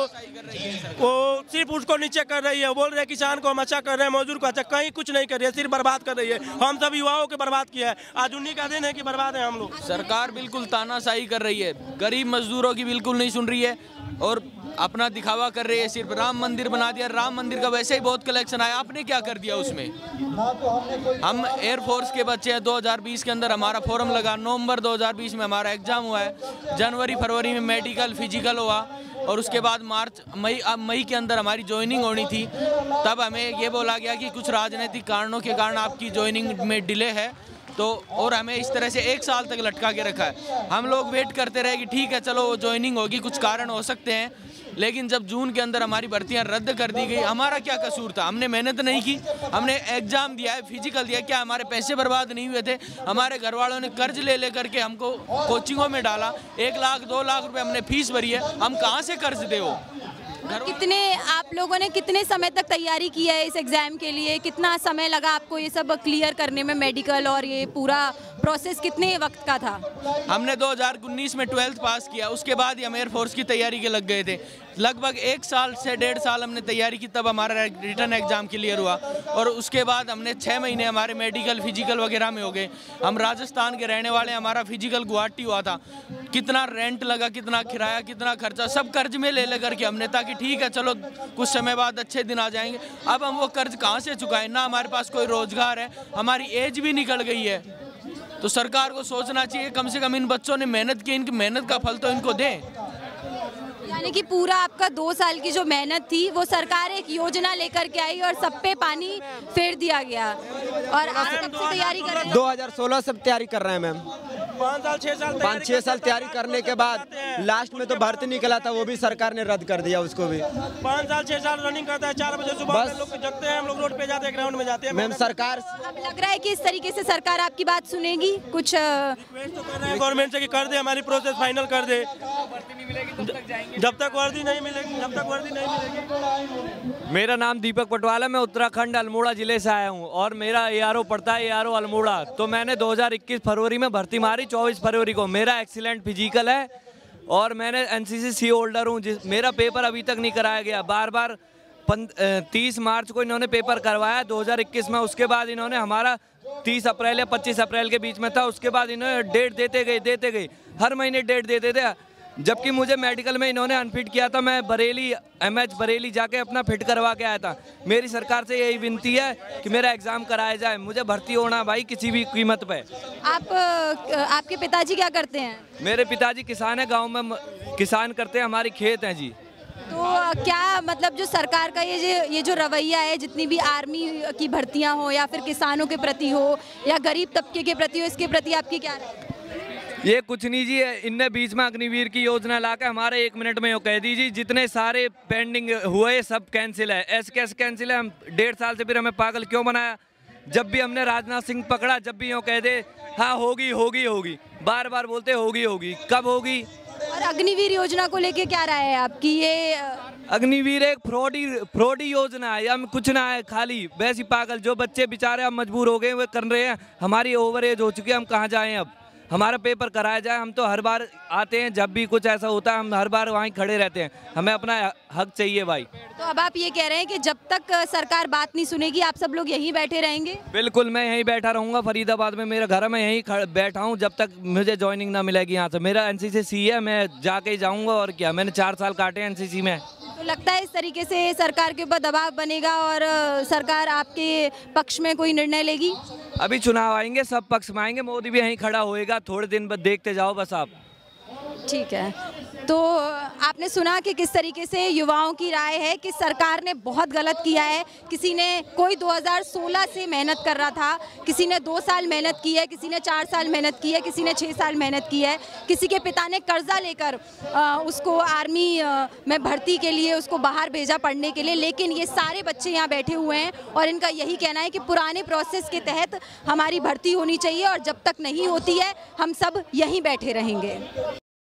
वो सिर्फ उसको नीचे कर रही है, बोल रहे किसान को हम अच्छा कर रहे हैं, मजदूर को अच्छा, कहीं कुछ नहीं कर रही है, सिर्फ बर्बाद कर रही है। हम सब युवाओं को बर्बाद किया है, आज उन्हीं का दिन है कि बर्बाद है हम लोग। सरकार बिल्कुल तानाशाही कर रही है, गरीब मजदूरों की बिल्कुल नहीं सुन रही है और अपना दिखावा कर रही है। सिर्फ राम मंदिर बना दिया, राम मंदिर का वैसे ही बहुत कलेक्शन आया, आपने क्या कर दिया उसमें? हम एयरफोर्स के बच्चे हैं, दो हजार बीस के अंदर हमारा फॉर्म लगा, नवंबर दो हजार बीस में हमारा एग्जाम हुआ है, जनवरी फरवरी में मेडिकल फिजिकल हुआ और उसके बाद मार्च मई अब मई के अंदर हमारी ज्वाइनिंग होनी थी। तब हमें ये बोला गया कि कुछ राजनीतिक कारणों के कारण आपकी ज्वाइनिंग में डिले है, तो और हमें इस तरह से एक साल तक लटका के रखा है। हम लोग वेट करते रहे कि ठीक है चलो ज्वाइनिंग होगी, कुछ कारण हो सकते हैं, लेकिन जब जून के अंदर हमारी भर्तियां रद्द कर दी गई, हमारा क्या कसूर था? हमने मेहनत नहीं की, हमने एग्जाम दिया है, फिजिकल दिया, क्या हमारे पैसे बर्बाद नहीं हुए थे? हमारे घर वालों ने कर्ज ले ले करके हमको कोचिंगों में डाला, एक लाख दो लाख रुपये हमने फीस भरी है, हम कहाँ से कर्ज दे हो? कितने आप लोगों ने कितने समय तक तैयारी की है इस एग्जाम के लिए? कितना समय लगा आपको ये सब क्लियर करने में? मेडिकल और ये पूरा प्रोसेस कितने वक्त का था? हमने दो हजार उन्नीस में ट्वेल्थ पास किया, उसके बाद ही हम एयरफोर्स की तैयारी के लग गए थे। लगभग एक साल से डेढ़ साल हमने तैयारी की, तब हमारा रिटर्न एग्जाम क्लियर हुआ और उसके बाद हमने छः महीने हमारे मेडिकल फिजिकल वगैरह में हो गए। हम राजस्थान के रहने वाले, हमारा फिजिकल गुवाहाटी हुआ था, कितना रेंट लगा, कितना किराया, कितना खर्चा, सब कर्ज में ले लेकर के हमने, ताकि ठीक है चलो कुछ समय बाद अच्छे दिन आ जाएंगे। अब हम वो कर्ज कहाँ से चुकाएं? ना हमारे पास कोई रोजगार है, हमारी एज भी निकल गई है। तो सरकार को सोचना चाहिए, कम से कम इन बच्चों ने मेहनत की, इनकी मेहनत का फल तो इनको दें। यानी कि पूरा आपका दो साल की जो मेहनत थी वो सरकार एक योजना लेकर के आई और सब पे पानी फेर दिया गया। और आप कब से तैयारी कर रहे हैं? दो हज़ार सोलह से तैयारी कर रहे हैं मैम। पाँच साल छः साल पाँच छः साल तैयारी करने के बाद लास्ट में तो भर्ती निकला था, वो भी सरकार ने रद्द कर दिया। उसको भी पाँच साल छः साल रनिंग करता है, चार बजे सुबह लोग जगते हैं, हम लोग रोड पे जाते हैं, ग्राउंड में जाते हैं। मैम सरकार, अब लग रहा है कि इस तरीके से सरकार आपकी बात सुनेगी? कुछ रिक्वेस्ट तो कर रहे हैं गवर्नमेंट से कि कर दे, हमारी प्रोसेस फाइनल कर दे। जब तक वर्दी नहीं मिलेगी, जब तक वर्दी नहीं मिलेगी। मेरा नाम दीपक पटवाला, मैं उत्तराखंड अल्मोड़ा जिले से आया हूँ और मेरा ए आर ओ पड़ता है ए आर ओ अल्मोड़ा। तो मैंने दो हज़ार इक्कीस फरवरी में भर्ती मारी, चौबीस फरवरी को मेरा एक्सीलेंट फिजिकल है और मैंने एनसीसी सी होल्डर हूँ। जिस मेरा पेपर अभी तक नहीं कराया गया, बार बार तीस मार्च को इन्होंने पेपर करवाया दो हज़ार इक्कीस में। उसके बाद इन्होंने हमारा तीस अप्रैल या पच्चीस अप्रैल के बीच में था, उसके बाद इन्होंने डेट देते गए देते गए हर महीने डेट देते थे। जबकि मुझे मेडिकल में इन्होंने अनफिट किया था, मैं बरेली एमएच बरेली जाके अपना फिट करवा के आया था। मेरी सरकार से यही विनती है कि मेरा एग्ज़ाम कराया जाए, मुझे भर्ती होना भाई किसी भी कीमत पे। आप आपके पिताजी क्या करते हैं? मेरे पिताजी किसान हैं, गांव में किसान करते हैं, हमारी खेत हैं जी। तो क्या मतलब जो सरकार का ये ये जो रवैया है, जितनी भी आर्मी की भर्तियाँ हो या फिर किसानों के प्रति हो या गरीब तबके के प्रति हो, इसके प्रति आपकी क्या राय? ये कुछ नहीं जी, इनने बीच में अग्निवीर की योजना लाकर हमारे एक मिनट में वो कह दीजिए जितने सारे पेंडिंग हुए सब कैंसिल है, एस कैस कैंसिल है। हम डेढ़ साल से फिर हमें पागल क्यों बनाया? जब भी हमने राजनाथ सिंह पकड़ा, जब भी यूँ कह दे हाँ होगी होगी होगी, बार बार बोलते होगी होगी, कब होगी? और अग्निवीर योजना को लेके क्या राय है आपकी? ये अग्निवीर एक फ्रॉडी फ्रॉडी योजना है, हम कुछ ना है, खाली वैसी पागल जो बच्चे बेचारे हम मजबूर हो गए वे कर रहे हैं। हमारी ओवर एज हो चुकी है, हम कहाँ जाएँ अब? हमारा पेपर कराया जाए। हम तो हर बार आते हैं, जब भी कुछ ऐसा होता है हम हर बार वहीं खड़े रहते हैं, हमें अपना हक चाहिए भाई। तो अब आप ये कह रहे हैं कि जब तक सरकार बात नहीं सुनेगी आप सब लोग यहीं बैठे रहेंगे? बिल्कुल, मैं यहीं बैठा रहूंगा, फरीदाबाद में मेरा घर है, मैं यहीं बैठा हूँ जब तक मुझे ज्वाइनिंग ना मिलेगी यहाँ से। मेरा एन सी सी है, मैं जाके ही जाऊँगा और क्या, मैंने चार साल काटे एन सी सी में। तो लगता है इस तरीके से सरकार के ऊपर दबाव बनेगा और सरकार आपके पक्ष में कोई निर्णय लेगी? अभी चुनाव आएंगे, सब पक्ष में आएंगे, मोदी भी यहीं खड़ा होएगा, थोड़े दिन बाद देखते जाओ बस आप। ठीक है, तो आपने सुना कि किस तरीके से युवाओं की राय है कि सरकार ने बहुत गलत किया है। किसी ने, कोई दो हज़ार सोलह से मेहनत कर रहा था, किसी ने दो साल मेहनत की है, किसी ने चार साल मेहनत की है, किसी ने छः साल मेहनत की है, किसी के पिता ने कर्जा लेकर आ, उसको आर्मी आ, में भर्ती के लिए उसको बाहर भेजा पढ़ने के लिए। लेकिन ये सारे बच्चे यहाँ बैठे हुए हैं और इनका यही कहना है कि पुराने प्रोसेस के तहत हमारी भर्ती होनी चाहिए और जब तक नहीं होती है हम सब यहीं बैठे रहेंगे।